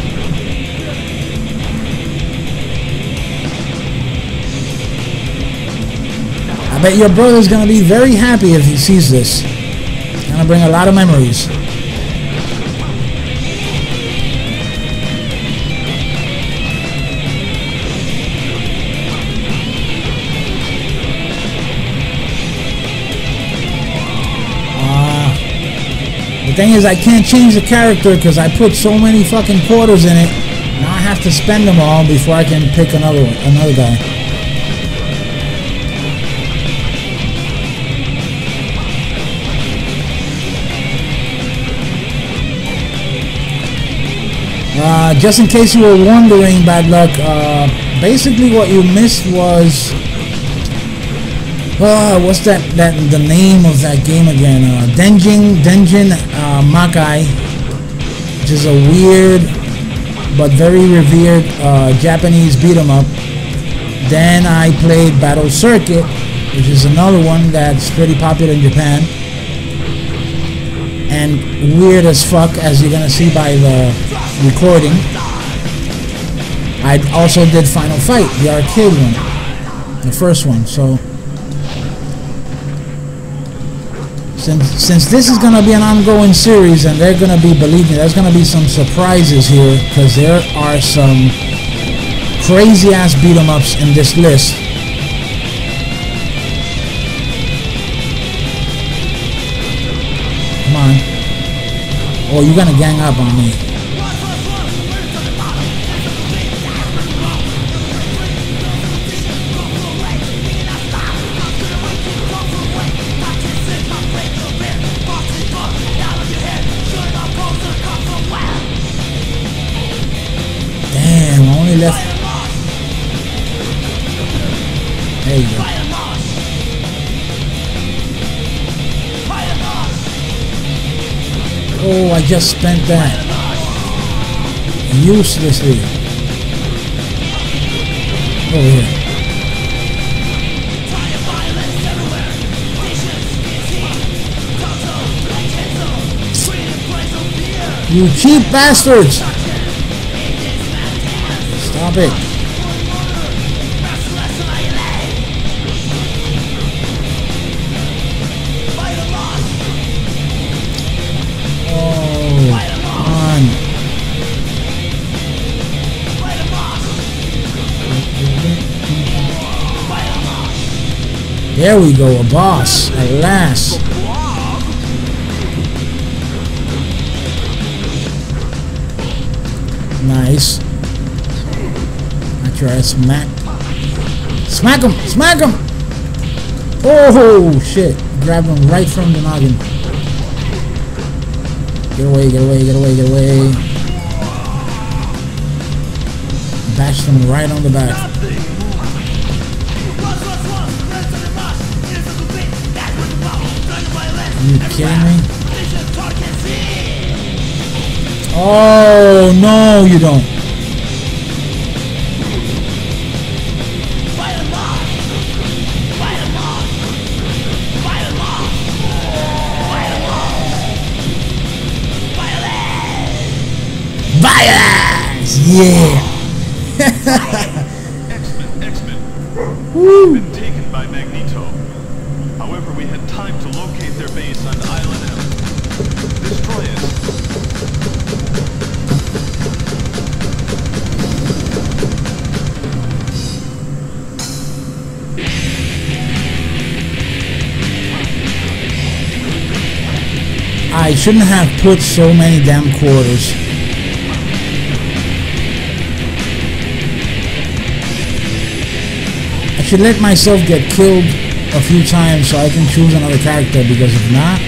I bet your brother's gonna be very happy if he sees this. It's gonna bring a lot of memories. The thing is, I can't change the character because I put so many fucking quarters in it. Now I have to spend them all before I can pick another one, another guy. Uh, just in case you were wondering, bad luck, uh, basically what you missed was... Uh, what's that, that, the name of that game again? Uh, Denjin, Denjin uh, Makai, which is a weird but very revered uh, Japanese beat 'em up. Then I played Battle Circuit, which is another one that's pretty popular in Japan. And weird as fuck, as you're gonna see by the recording. I also did Final Fight, the arcade one, the first one, so... Since, since this is going to be an ongoing series, and they're going to be, believe me, there's going to be some surprises here, because there are some crazy-ass beat-em-ups in this list. Come on. Oh, you're going to gang up on me. Left. There you go. Oh, I just spent that uselessly. Over here. You cheap bastards! Stop it. Oh, come on. There we go, a boss, at last. Nice. Smack. Smack him! Smack him! Oh shit! Grab him right from the noggin. Get away, get away, get away, get away. Bashed him right on the back. Are you kidding me? Oh no, you don't. Yeah. X-Men, X-Men. We've been taken by Magneto. However, we had time to locate their base on Island M. Destroy it. I shouldn't have put so many damn quarters. I should let myself get killed a few times so I can choose another character, because if not,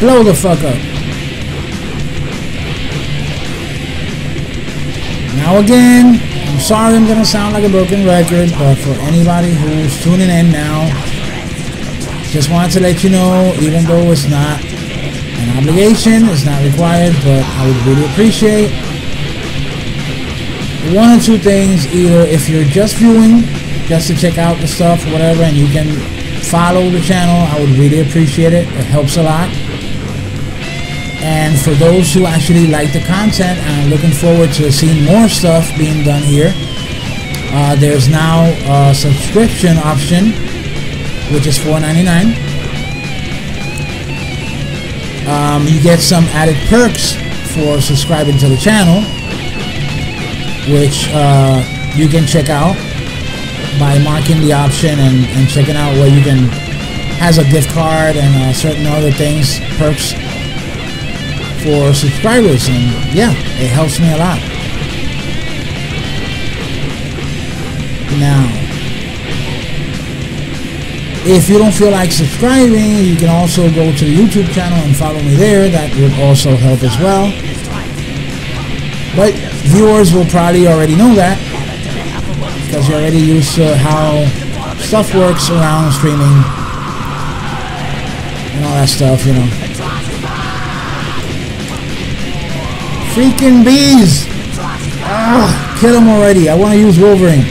blow the fuck up. Now again, I'm sorry I'm gonna sound like a broken record, but for anybody who's tuning in now, just wanted to let you know, even though it's not an obligation, it's not required, but I would really appreciate one or two things. Either if you're just viewing, just to check out the stuff, whatever, and you can follow the channel, I would really appreciate it. It helps a lot. And for those who actually like the content, I'm looking forward to seeing more stuff being done here. Uh, there's now a subscription option, which is four ninety-nine. Um, you get some added perks for subscribing to the channel, which uh, you can check out by marking the option and, and checking out where you can, has a gift card and uh, certain other things, perks for subscribers, and yeah, it helps me a lot. Now, if you don't feel like subscribing, you can also go to the YouTube channel and follow me there. That would also help as well. But viewers will probably already know that, because you're already used to how stuff works around streaming and all that stuff, you know. Freaking bees! Ugh, kill him already. I want to use Wolverine.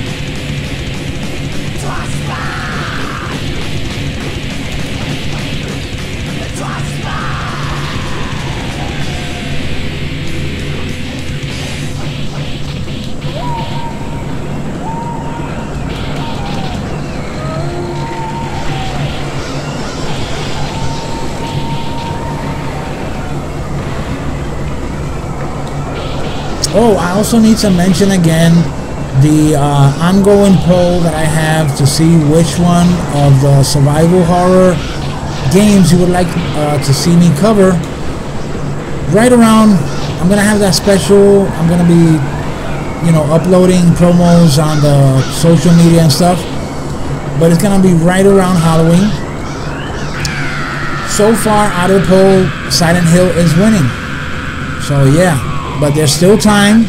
Oh, I also need to mention again the uh, ongoing poll that I have to see which one of the survival horror games you would like uh, to see me cover. Right around, I'm gonna have that special. I'm gonna be, you know, uploading promos on the social media and stuff, but it's gonna be right around Halloween. So far, out of the poll, Silent Hill is winning. So yeah. But there's still time.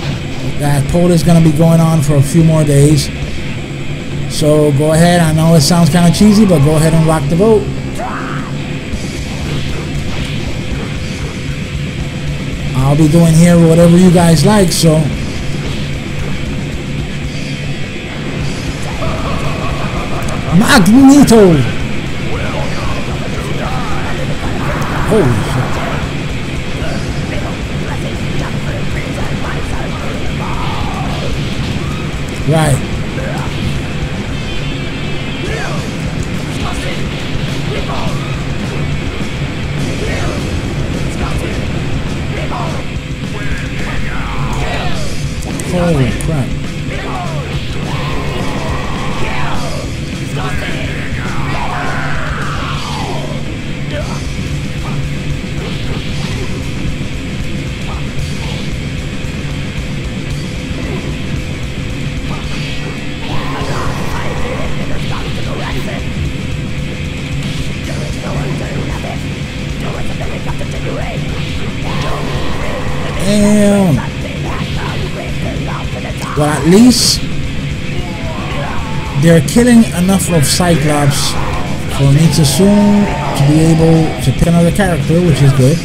That poll is going to be going on for a few more days. So go ahead. I know it sounds kind of cheesy, but go ahead and rock the vote. I'll be doing here whatever you guys like, so... Magneto! Holy shit. Right. Holy crap. Oh, But at least they're killing enough of Cyclops for me to soon to be able to pick another character, which is good.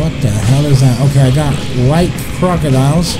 What the hell is that? Okay, I got white crocodiles.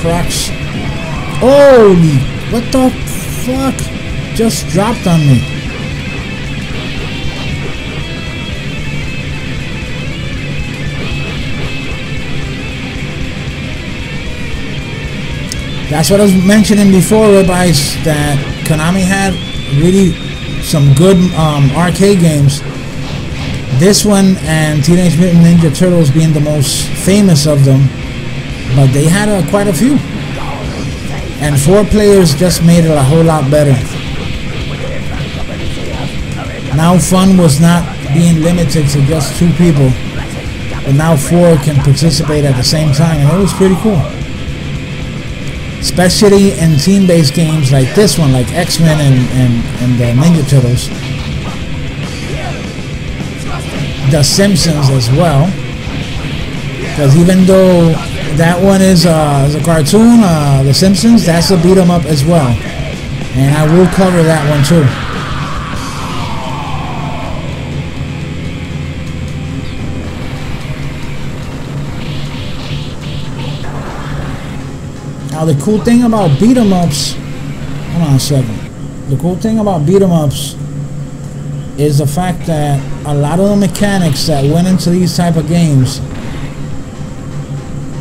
Crocs. Holy, what the fuck just dropped on me? That's what I was mentioning before, everybody's, that Konami had really some good um, arcade games. This one and Teenage Mutant Ninja Turtles being the most famous of them. But they had uh, quite a few, and four players just made it a whole lot better. Now fun was not being limited to just two people, but now four can participate at the same time, and it was pretty cool. Especially in team-based games like this one, like X-Men and, and, and the Ninja Turtles. The Simpsons as well, because even though that one is, uh, is a cartoon, uh, The Simpsons, that's a beat 'em up as well. And I will cover that one too. Now the cool thing about beat 'em ups, hold on a second. The cool thing about beat 'em ups is the fact that a lot of the mechanics that went into these type of games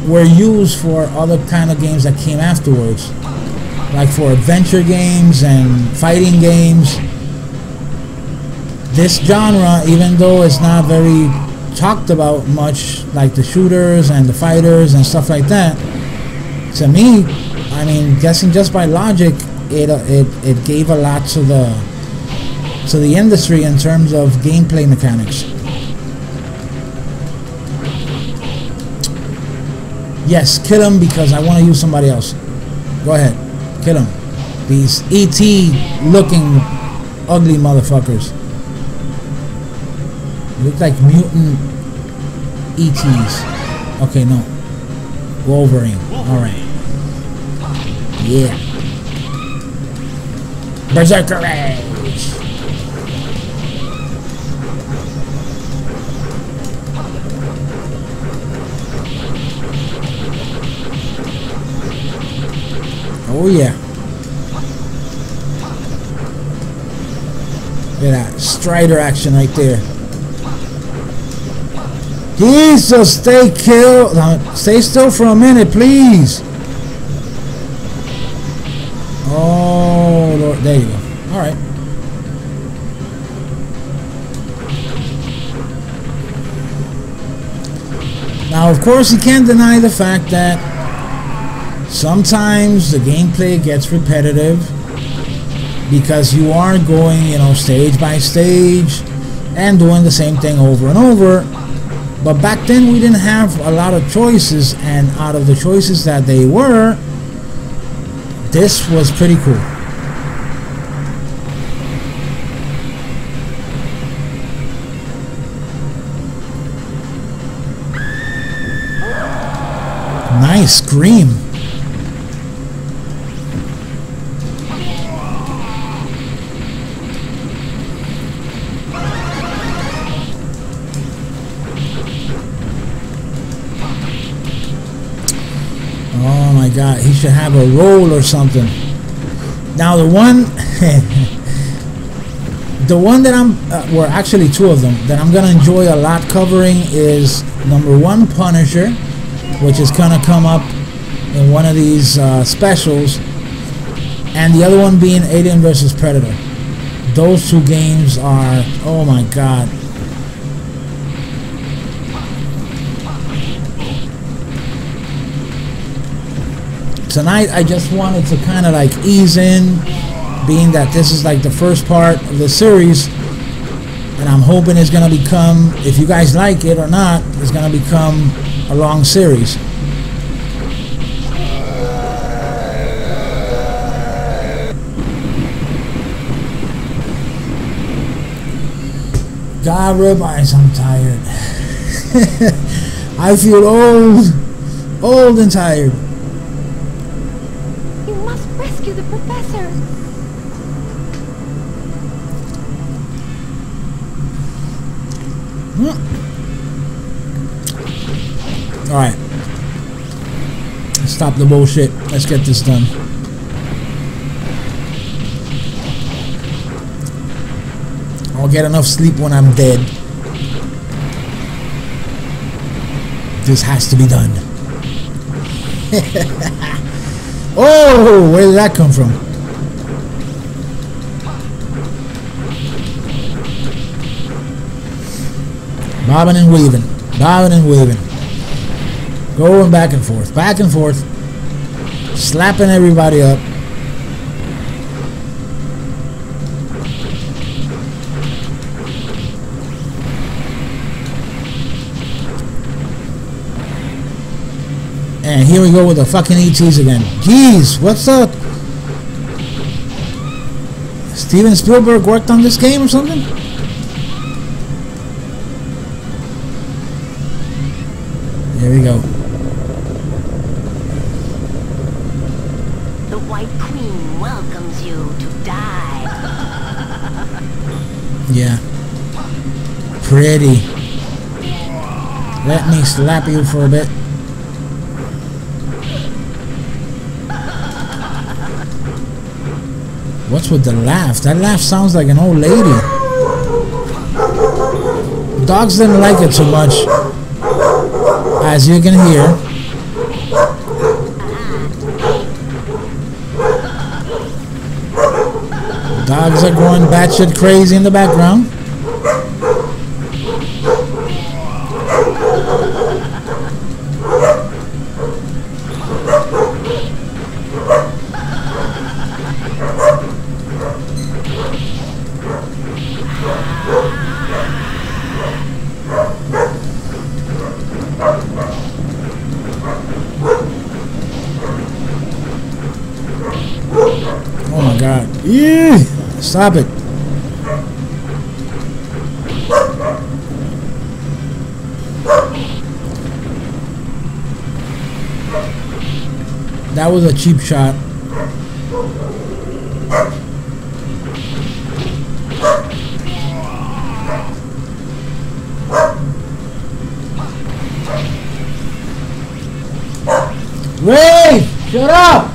were used for other kind of games that came afterwards, like for adventure games and fighting games. This genre, even though it's not very talked about much, like the shooters and the fighters and stuff like that, to me, I mean, guessing just by logic, it uh, it it gave a lot to the to the industry in terms of gameplay mechanics. Yes, kill him because I want to use somebody else. Go ahead, kill him. These E T-looking ugly motherfuckers. Look like mutant E Ts. Okay, no. Wolverine. All right. Yeah. Berserker Rage. Oh yeah. Look at that Strider action right there. Jesus, stay kill. Uh, stay still for a minute, please. Oh Lord, there you go. All right. Now, of course, you can't deny the fact that sometimes the gameplay gets repetitive because you are going, you know, stage by stage and doing the same thing over and over. But back then we didn't have a lot of choices, and out of the choices that they were, this was pretty cool. Nice scream. God, he should have a roll or something. Now the one, the one that I'm, uh, well actually two of them, that I'm going to enjoy a lot covering is number one, Punisher, which is going to come up in one of these uh, specials, and the other one being Alien versus Predator. Those two games are, oh my god. Tonight I just wanted to kind of like ease in, being that this is like the first part of the series, and I'm hoping it's going to become, if you guys like it or not, it's going to become a long series. God ribeyes, I'm tired. I feel old, old and tired. Rescue the professor. Mm. All right. Stop the bullshit. Let's get this done. I'll get enough sleep when I'm dead. This has to be done. Oh, where did that come from? Bobbing and weaving, bobbing and weaving, going back and forth, back and forth, slapping everybody up. And here we go with the fucking E Ts again. Jeez, what's up? Steven Spielberg worked on this game or something? Here we go. The White Queen welcomes you to die. Yeah. Pretty. Let me slap you for a bit. What's with the laugh? That laugh sounds like an old lady. Dogs didn't like it so much, as you can hear. Dogs are going batshit crazy in the background. Yeah, stop it. That was a cheap shot. Wait, shut up.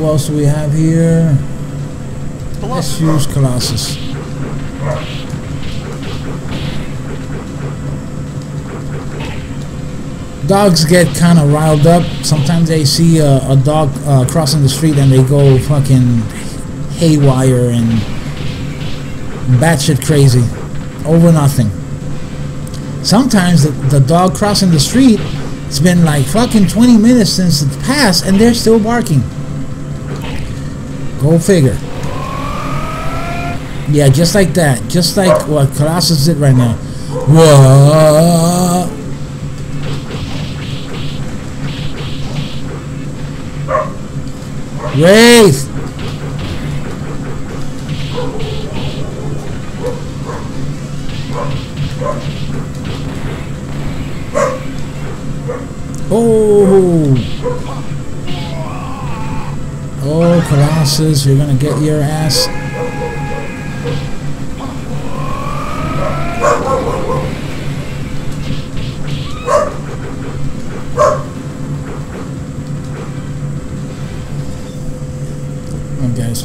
What else do we have here? Let's use Colossus. Dogs get kind of riled up. Sometimes they see a, a dog uh, crossing the street and they go fucking haywire and batshit crazy over nothing. Sometimes the, the dog crossing the street, it's been like fucking twenty minutes since it's passed and they're still barking. Go figure. Yeah, just like that. Just like what Colossus did right now. Whoa. Wraith! Oh! Oh, Colossus, you're gonna get your ass.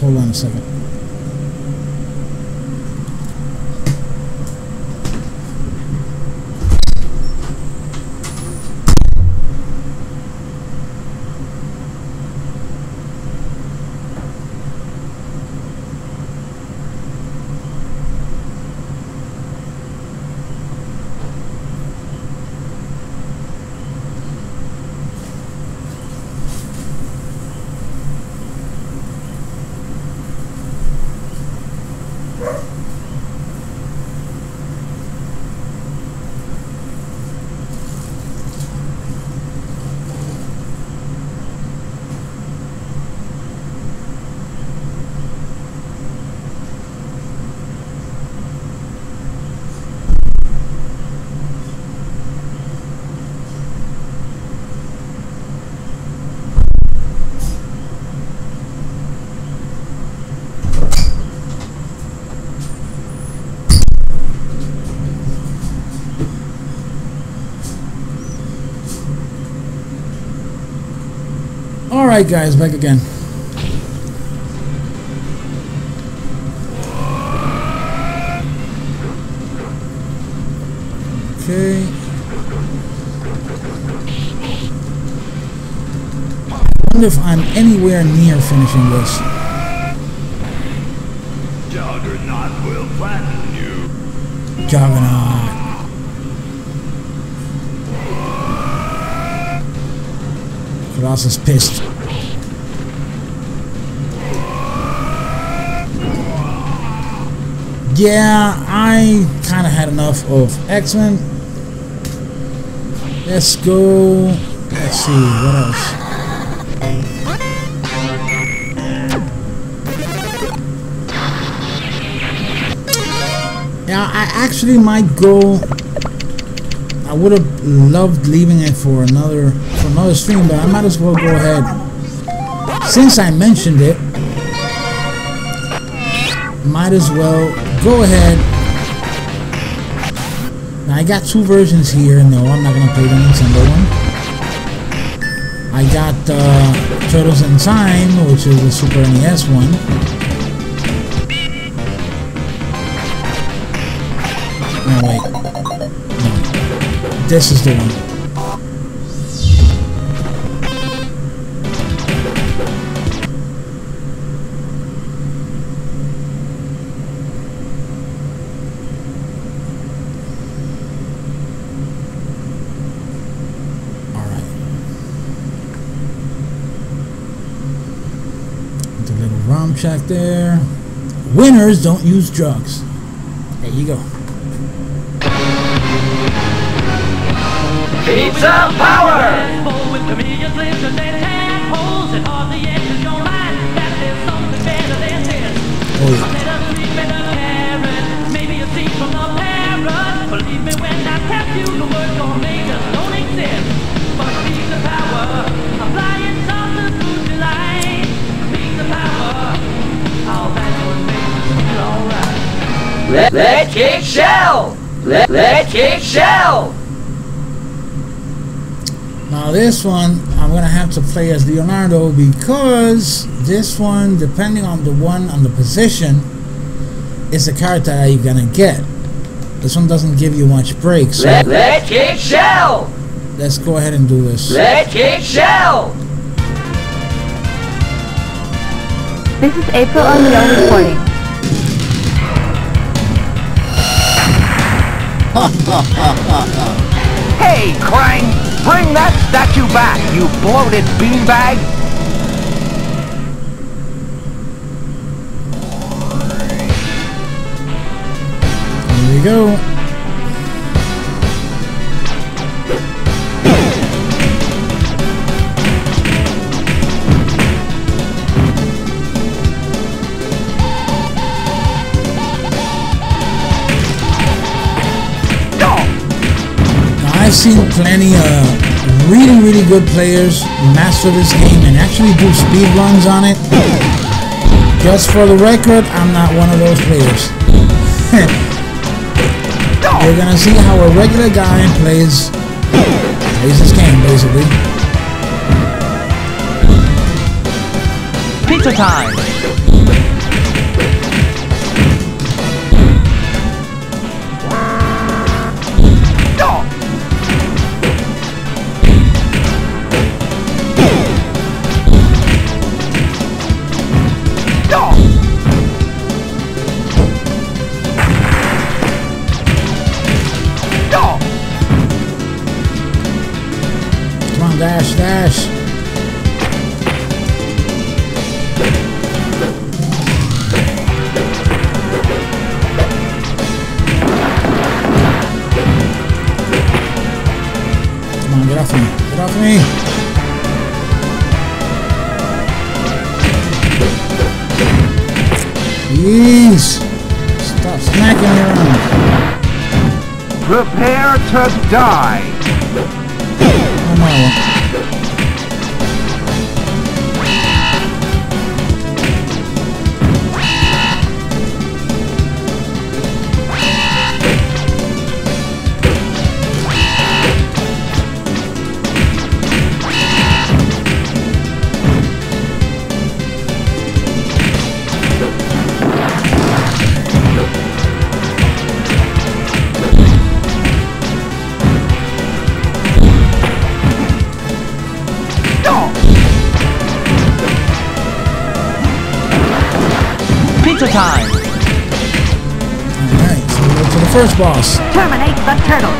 Hold on a second. Alright guys, back again. Okay. I wonder if I'm anywhere near finishing this. Juggernaut will flatten you. Juggernaut. Ross is pissed. Yeah, I kind of had enough of X-Men. Let's go. Let's see, what else? Yeah, I actually might go. I would have loved leaving it for another for another stream, but I might as well go ahead. Since I mentioned it, might as well go ahead. Now I got two versions here. No, I'm not gonna play the Nintendo one. I got uh, Turtles in Time, which is the Super N E S one. This is the one. All right. The little ROM check there. Winners don't use drugs. There you go. Pizza power! Let, let's kick shell! Let, let's kick shell! Now this one, I'm going to have to play as Leonardo because this one, depending on the one on the position, is the character that you're going to get. This one doesn't give you much breaks. So Let, let's kick shell! Let's go ahead and do this. Let's kick shell! This is April on the only recording. Ha ha ha ha ha! Hey, Krang! Bring that statue back, you bloated beanbag! Here we go. I've seen plenty of really, really good players master this game and actually do speed runs on it. Just for the record, I'm not one of those players. You're gonna see how a regular guy plays, plays this game, basically. Pizza time! on, dash, dash. Come on, get off me, get off me. Please, stop smacking me around. Prepare to die! Oh my. Time. Alright, so we go to the first boss. Terminate the turtle.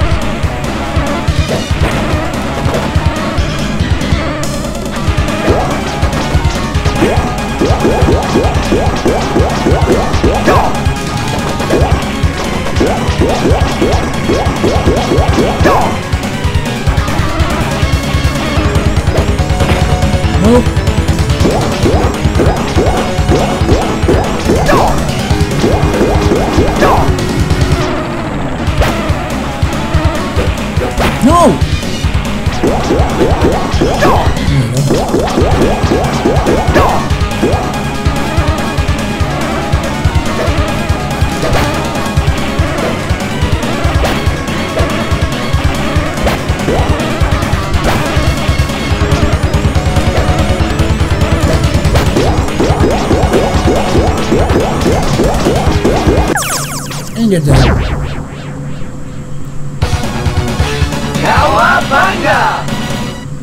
Cowabunga!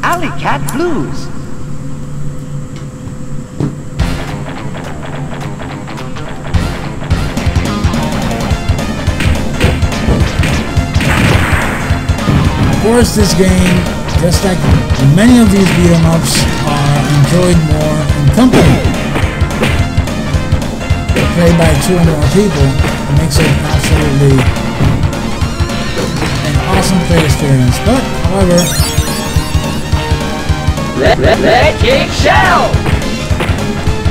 Alley Cat Blues! Of course, this game, just like many of these beat 'em ups, are enjoyed more in company. Played by two or more people. It makes it absolutely an awesome play experience. But, however, let, let, let it shout!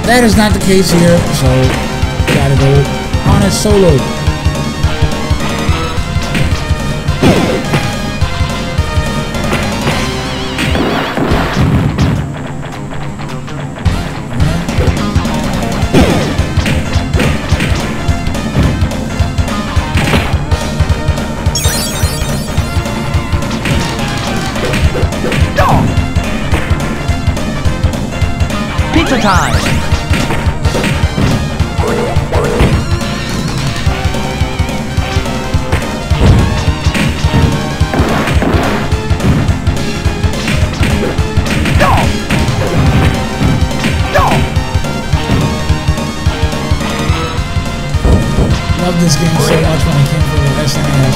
That is not the case here, so you gotta go on a solo. Time. Love this game so much when I came for the S N E S.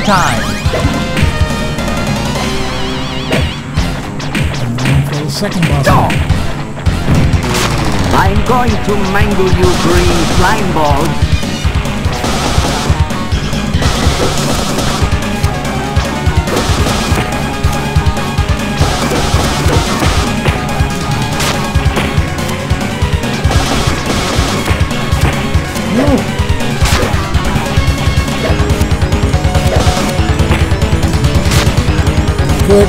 Time. For the second boss. I'm going to mangle you green slime balls. Good. Oh!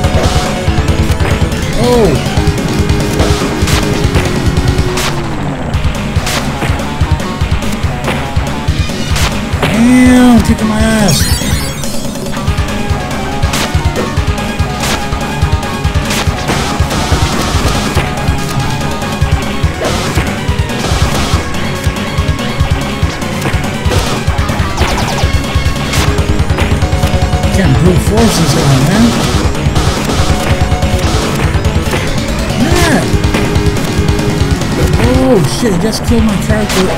brute forces on, man. Man! Oh shit, I just killed my character in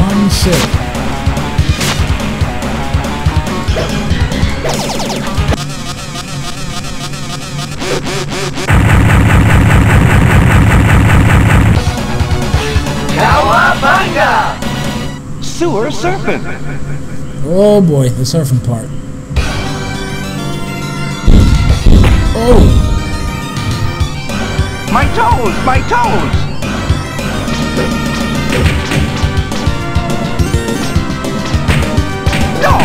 one sit. Sewer surfing. Oh boy, the surfing part. Oh! My toes! My toes! No!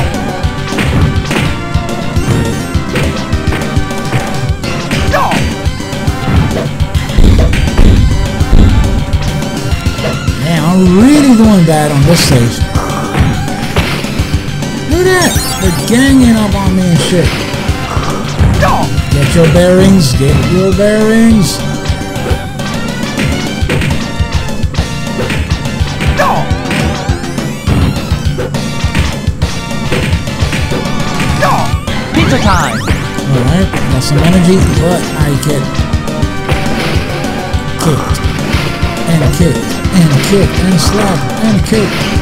No! Man, I'm really doing bad on this stage. Look at that! They're ganging up on me and shit. Get your bearings, get your bearings. Pizza time! Alright, got some energy, but I get kicked. And kicked. And kicked. And slapped. And kicked.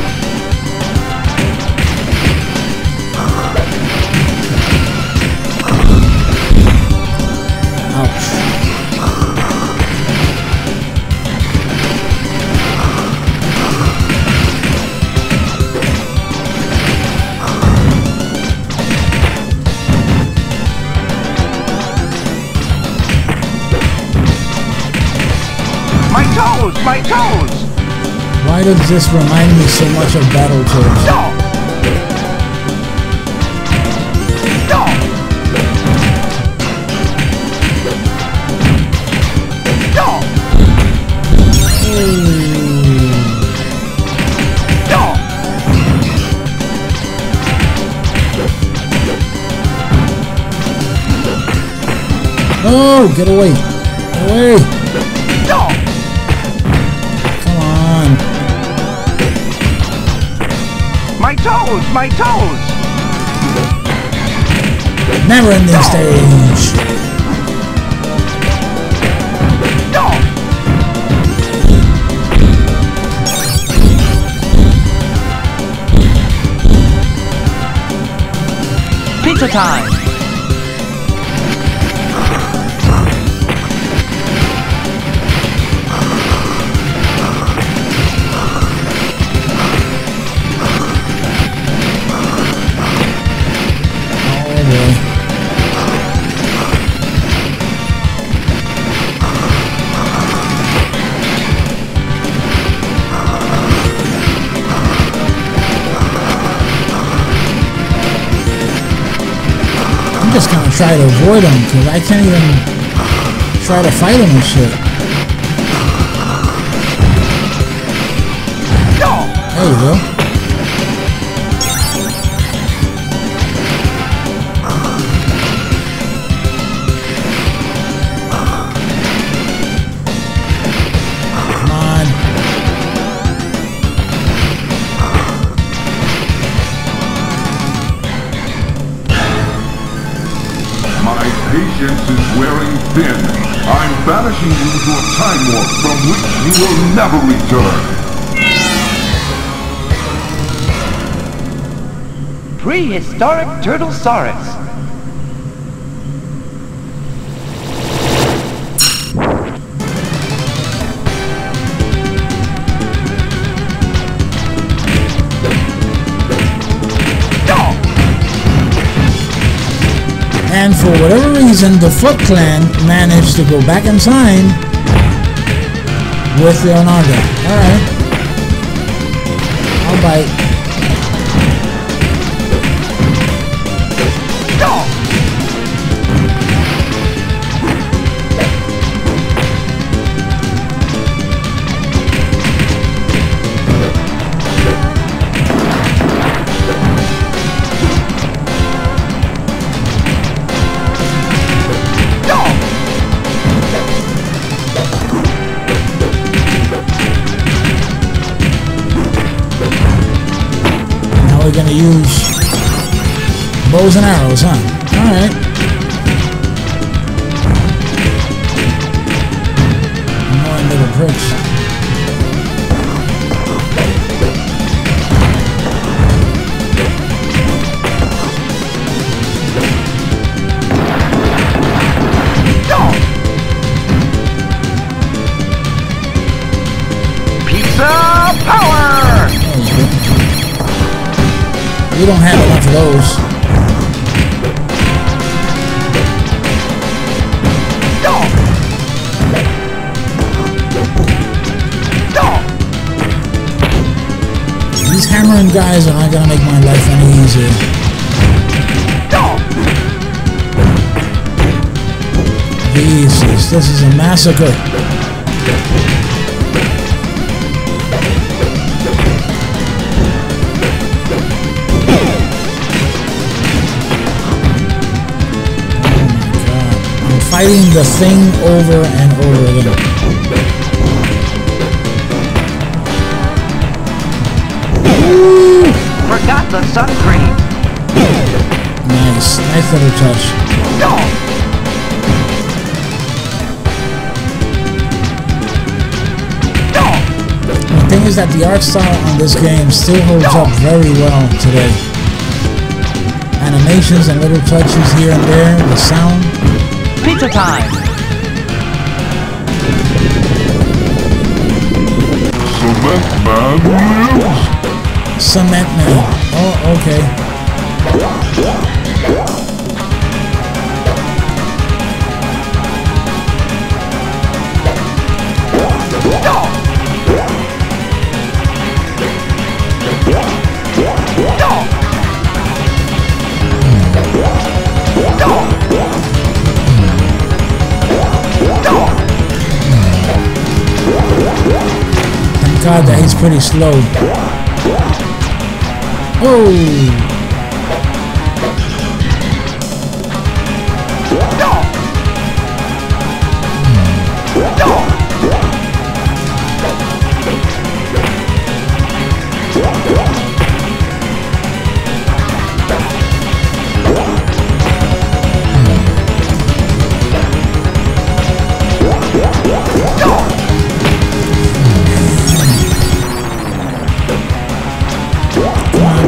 My toes! Why does this remind me so much of Battletoads? No! No! No! Mm. No! No! Get away! Get away! Toes, my toes. Never ending no. stage. No. Pizza time. Just kind of try to avoid them because I can't even try to fight them and shit. No. There you go. Come on. Patience is wearing thin. I'm banishing you to a time warp from which you will never return. Prehistoric Turtlesaurus. And for whatever reason, the Foot Clan managed to go back in time with Leonardo. Alright. I'll bite. Gonna use bows and arrows, huh? Alright. Annoying little bricks. Pizza power! We don't have enough of those. Hammering guys are not gonna make my life any easier. Jesus, this is a massacre. Oh my god. I'm fighting the thing over and over again. Forgot the sun cream. Nice, nice little touch. No. No. The thing is that the art style on this game still holds no. up very well today. Animations and little touches here and there. The sound. Pizza time. Cement Man. Cement Man. Oh, okay. Thank God that he's pretty slow. Oh!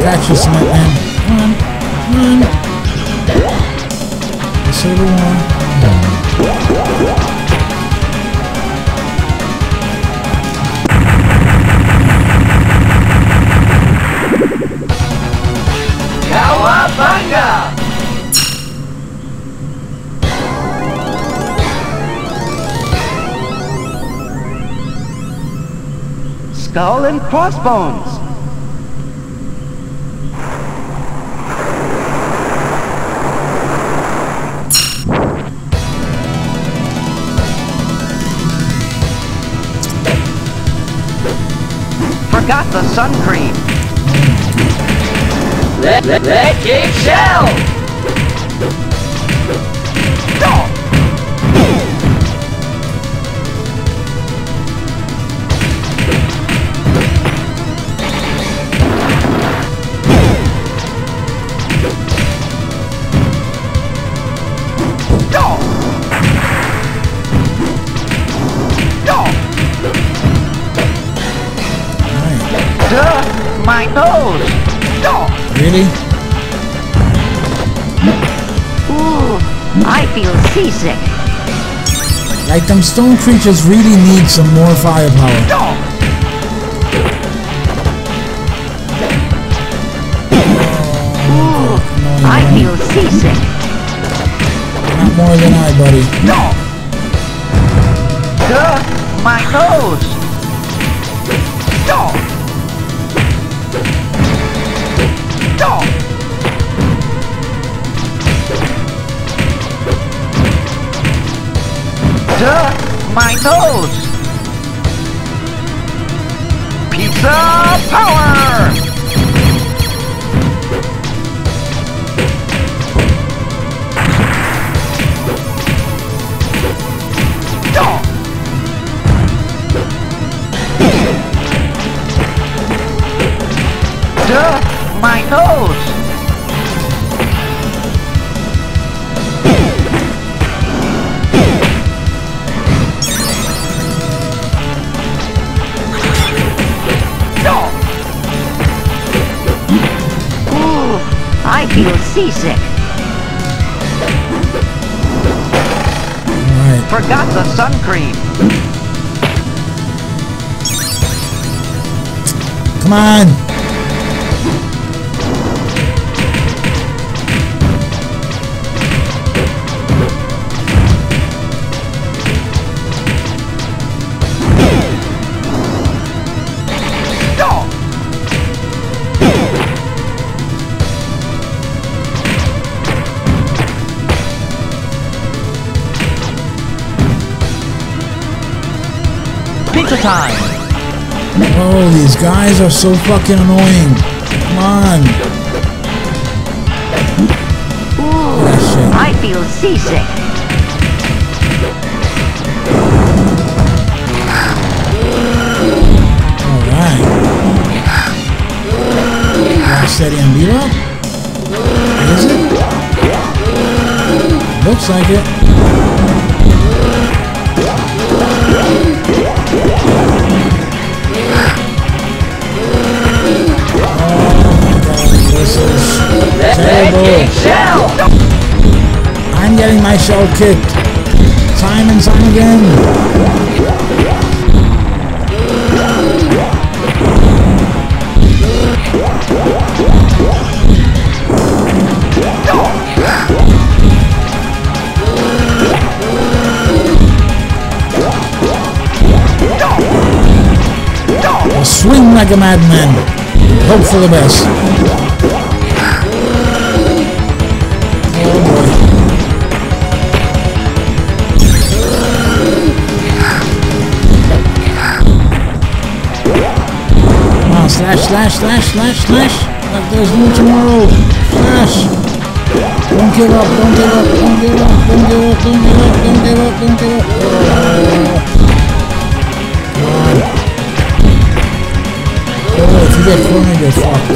Got you, Cement Man. Come on, come on. This little one. Cowabunga! Skull and crossbones. Got the sun cream. Let let let kick shell. Dog. My nose! Really? Ooh, I feel seasick. Like them stone creatures really need some more firepower. Oh, Ooh, no, no, I no. feel seasick. Not more than I, buddy. No. Duh, my nose! Oh. Duh, my nose. Pizza power. Duh. Duh, my nose. feel seasick. Right. Forgot the sun cream. Come on. Time. Oh, these guys are so fucking annoying. Come on. Ooh, I feel seasick. Alright. Rocksteady and Mira? Is it? Looks like it. This is terrible. I'm getting my shell kicked. Time and time again. I'll swing like a madman. Hope for the best. Slash, slash, slash, slash, slash. Like there's no tomorrow. Slash. Don't give up, don't give up, don't give up, don't give up, don't give up, don't give up, don't give up. Oh, oh if you get cornered, you're fucked.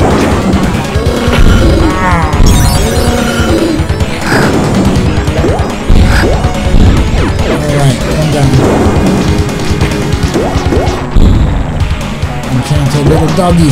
Alright, come down. I'm trying to little doggy.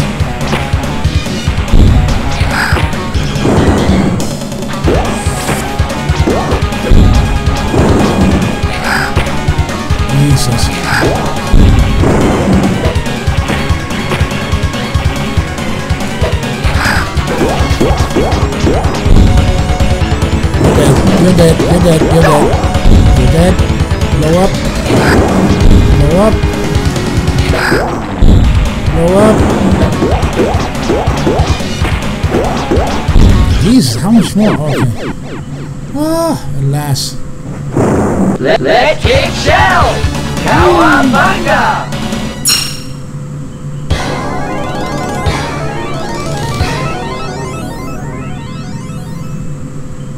You're dead, you're dead, you're dead. You're dead. Blow up. Blow up. Blow up. Jesus, how much more? Okay. Ah, alas. Let, let it shell! Cowabunga!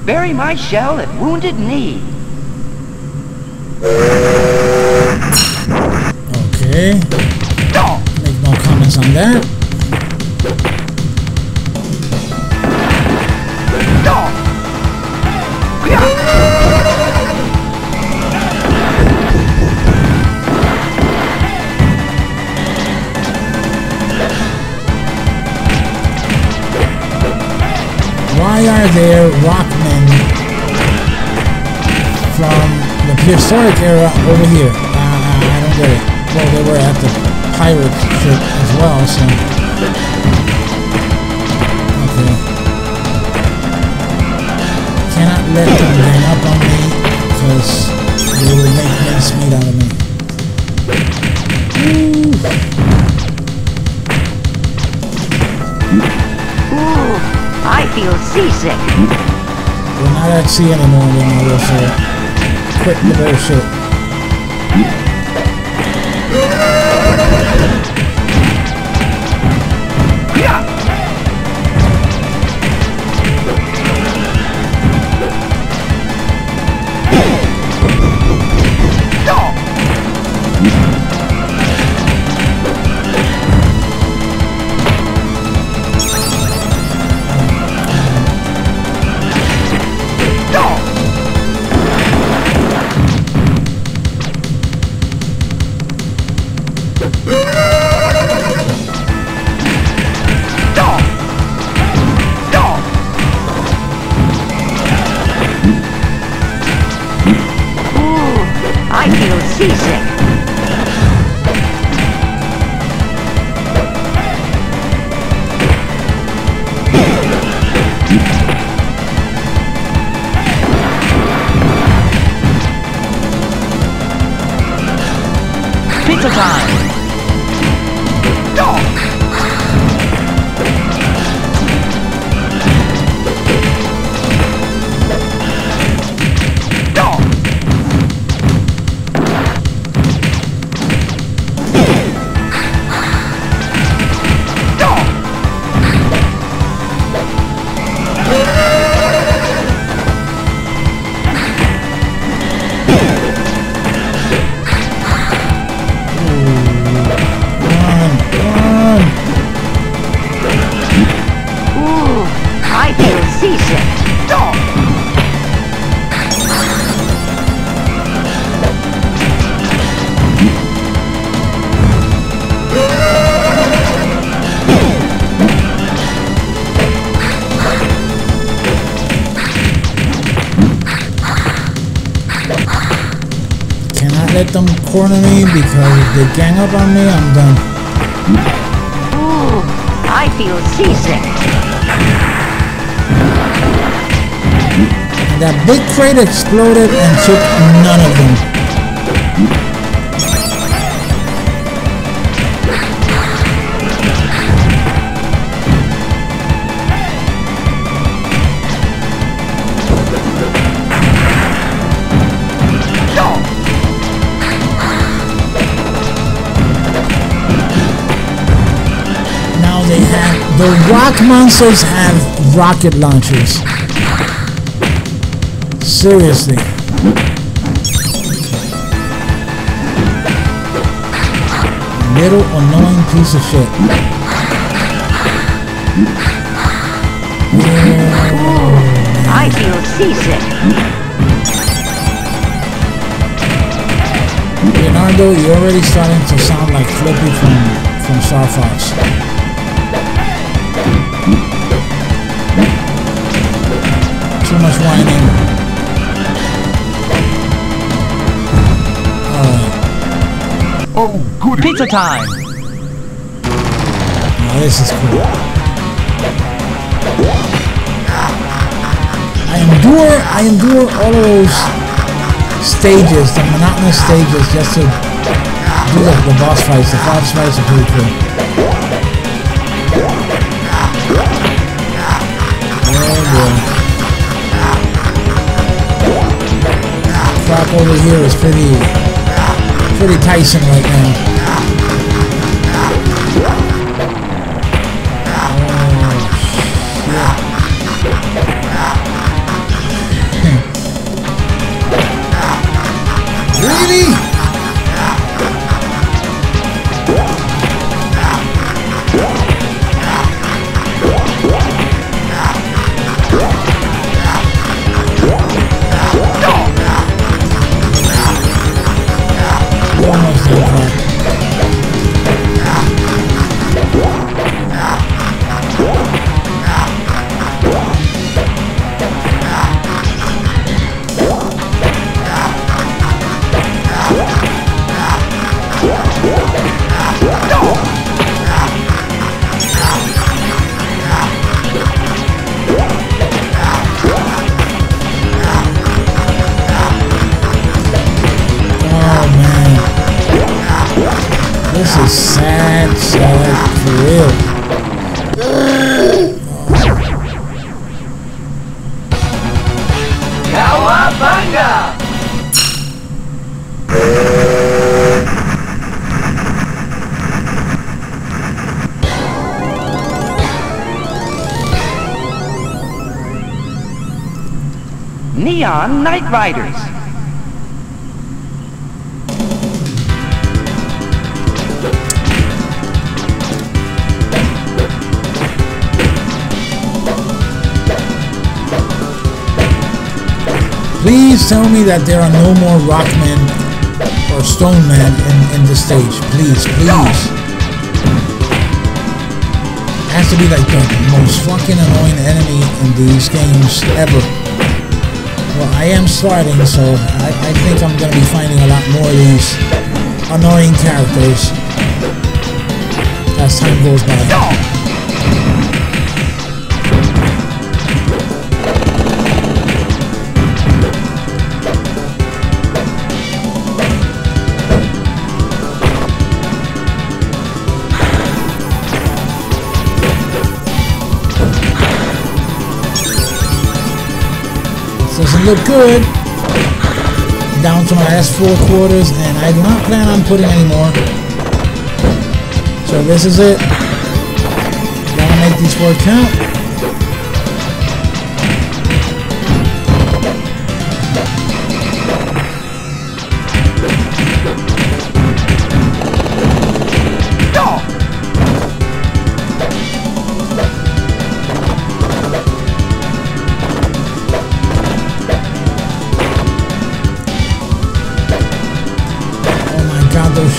Bury my shell at wounded knee. Okay. Make no comments on that. Why are there rock from the prehistoric era over here? Uh, I don't get it. Well, they were at the pirate ship as well, so... Okay. Cannot let them hang up on me, because they will make nice meat out of me. Ooh. Ooh, I feel seasick. We're not at sea anymore, then I will say. Quit the bullshit. them corner me, because if they gang up on me, I'm done. Ooh, I feel seasick. That big crate exploded and took none of them. The rock monsters have rocket launchers. Seriously. Little annoying piece of shit. Oh, I feel seasick. Leonardo, you're already starting to sound like Flippy from, from Star Fox. Too much whining. Uh, oh, good pizza time! Oh, this is cool. I endure, I endure all of those stages, the monotonous stages, just to do the, the boss fights. The boss fights are pretty cool. Oh boy. Crap over here is pretty, pretty Tyson right now. Oh, really? Neon Knight Riders. Please tell me that there are no more Rockmen or Stonemen in, in the stage. Please, please. It has to be like the most fucking annoying enemy in these games ever. Well, I am starting, so I, I think I'm going to be finding a lot more of these annoying characters as time goes by. No. Doesn't look good. Down to my last four quarters, and I do not plan on putting any more. So this is it. Gotta make these four count.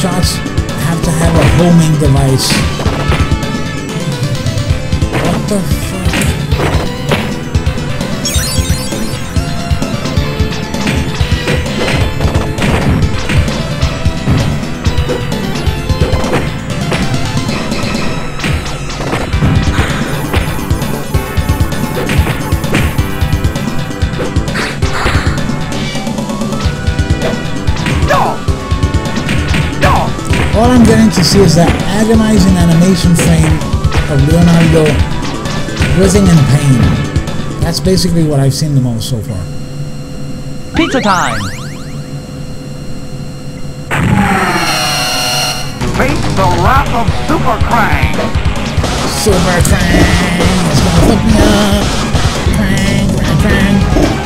Shots have to have a homing device. What the f- all I'm getting to see is that agonizing animation frame of Leonardo whizzing in pain. That's basically what I've seen the most so far. Pizza time! Face the wrath of Super Krang! Super Krang is gonna flip me up! Krang, Krang, Krang!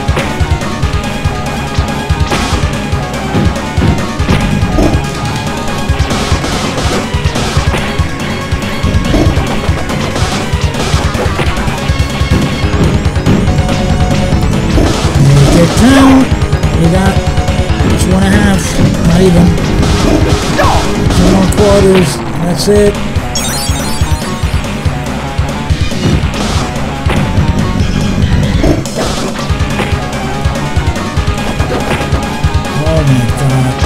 Now we got two and a half, not even. Two more quarters, that's it. Oh my god.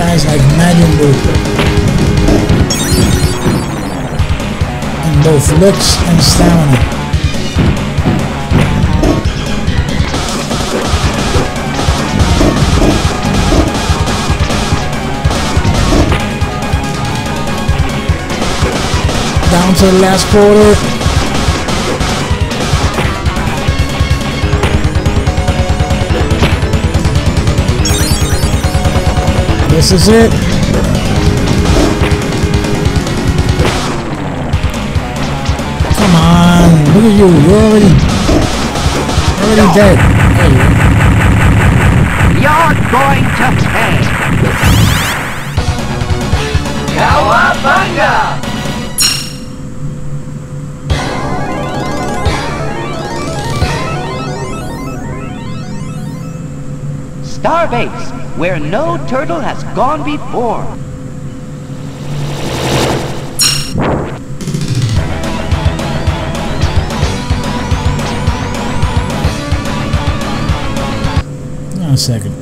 Guys like Majin Buu in both looks and stamina. Down to the last quarter. This is it. Come on, look at you, you're already, already no. dead. There you go. You're going to pay. Cowabunga! Starbase, where no turtle has gone before. Hang on a second.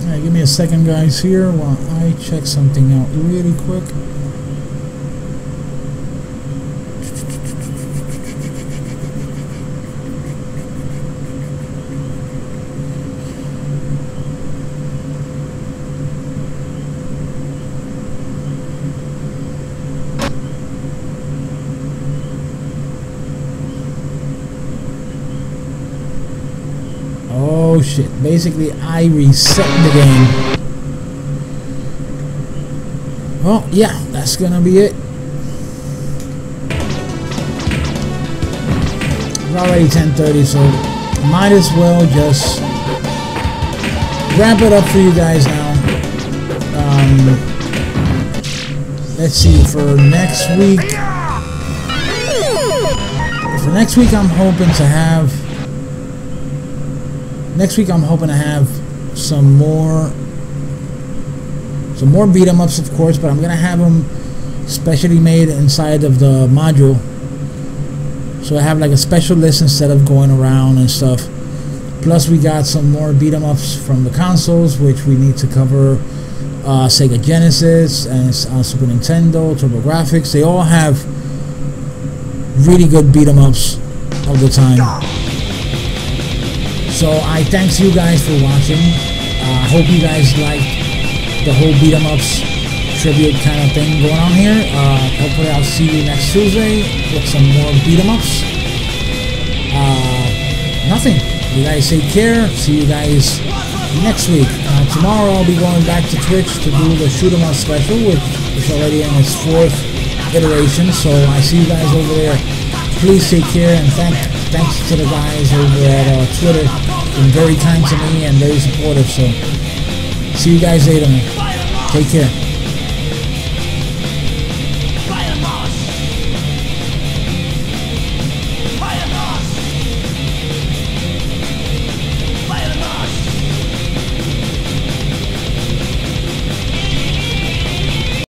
All right, give me a second, guys, here while I check something out really quick. Shit, basically I reset the game. Oh yeah, that's gonna be it. It's already ten thirty, so might as well just wrap it up for you guys now. Um, let's see, for next week for next week I'm hoping to have Next week I'm hoping to have some more some more beat-em-ups, of course, but I'm going to have them specially made inside of the module. So I have like a special list instead of going around and stuff. Plus we got some more beat-em-ups from the consoles, which we need to cover. uh, Sega Genesis and uh, Super Nintendo, TurboGrafx, they all have really good beat-em-ups of the time. So I thanks you guys for watching. I uh, hope you guys liked the whole beat 'em ups tribute kind of thing going on here. Uh, hopefully I'll see you next Tuesday with some more beat 'em ups. Uh, nothing. You guys take care. See you guys next week. Uh, tomorrow I'll be going back to Twitch to do the Shoot'em Up special, which is already in its fourth iteration. So I see you guys over there. Please take care, and thank thanks to the guys over at uh, Twitter. Been very kind to me and very supportive. So see you guys later, man. Take care.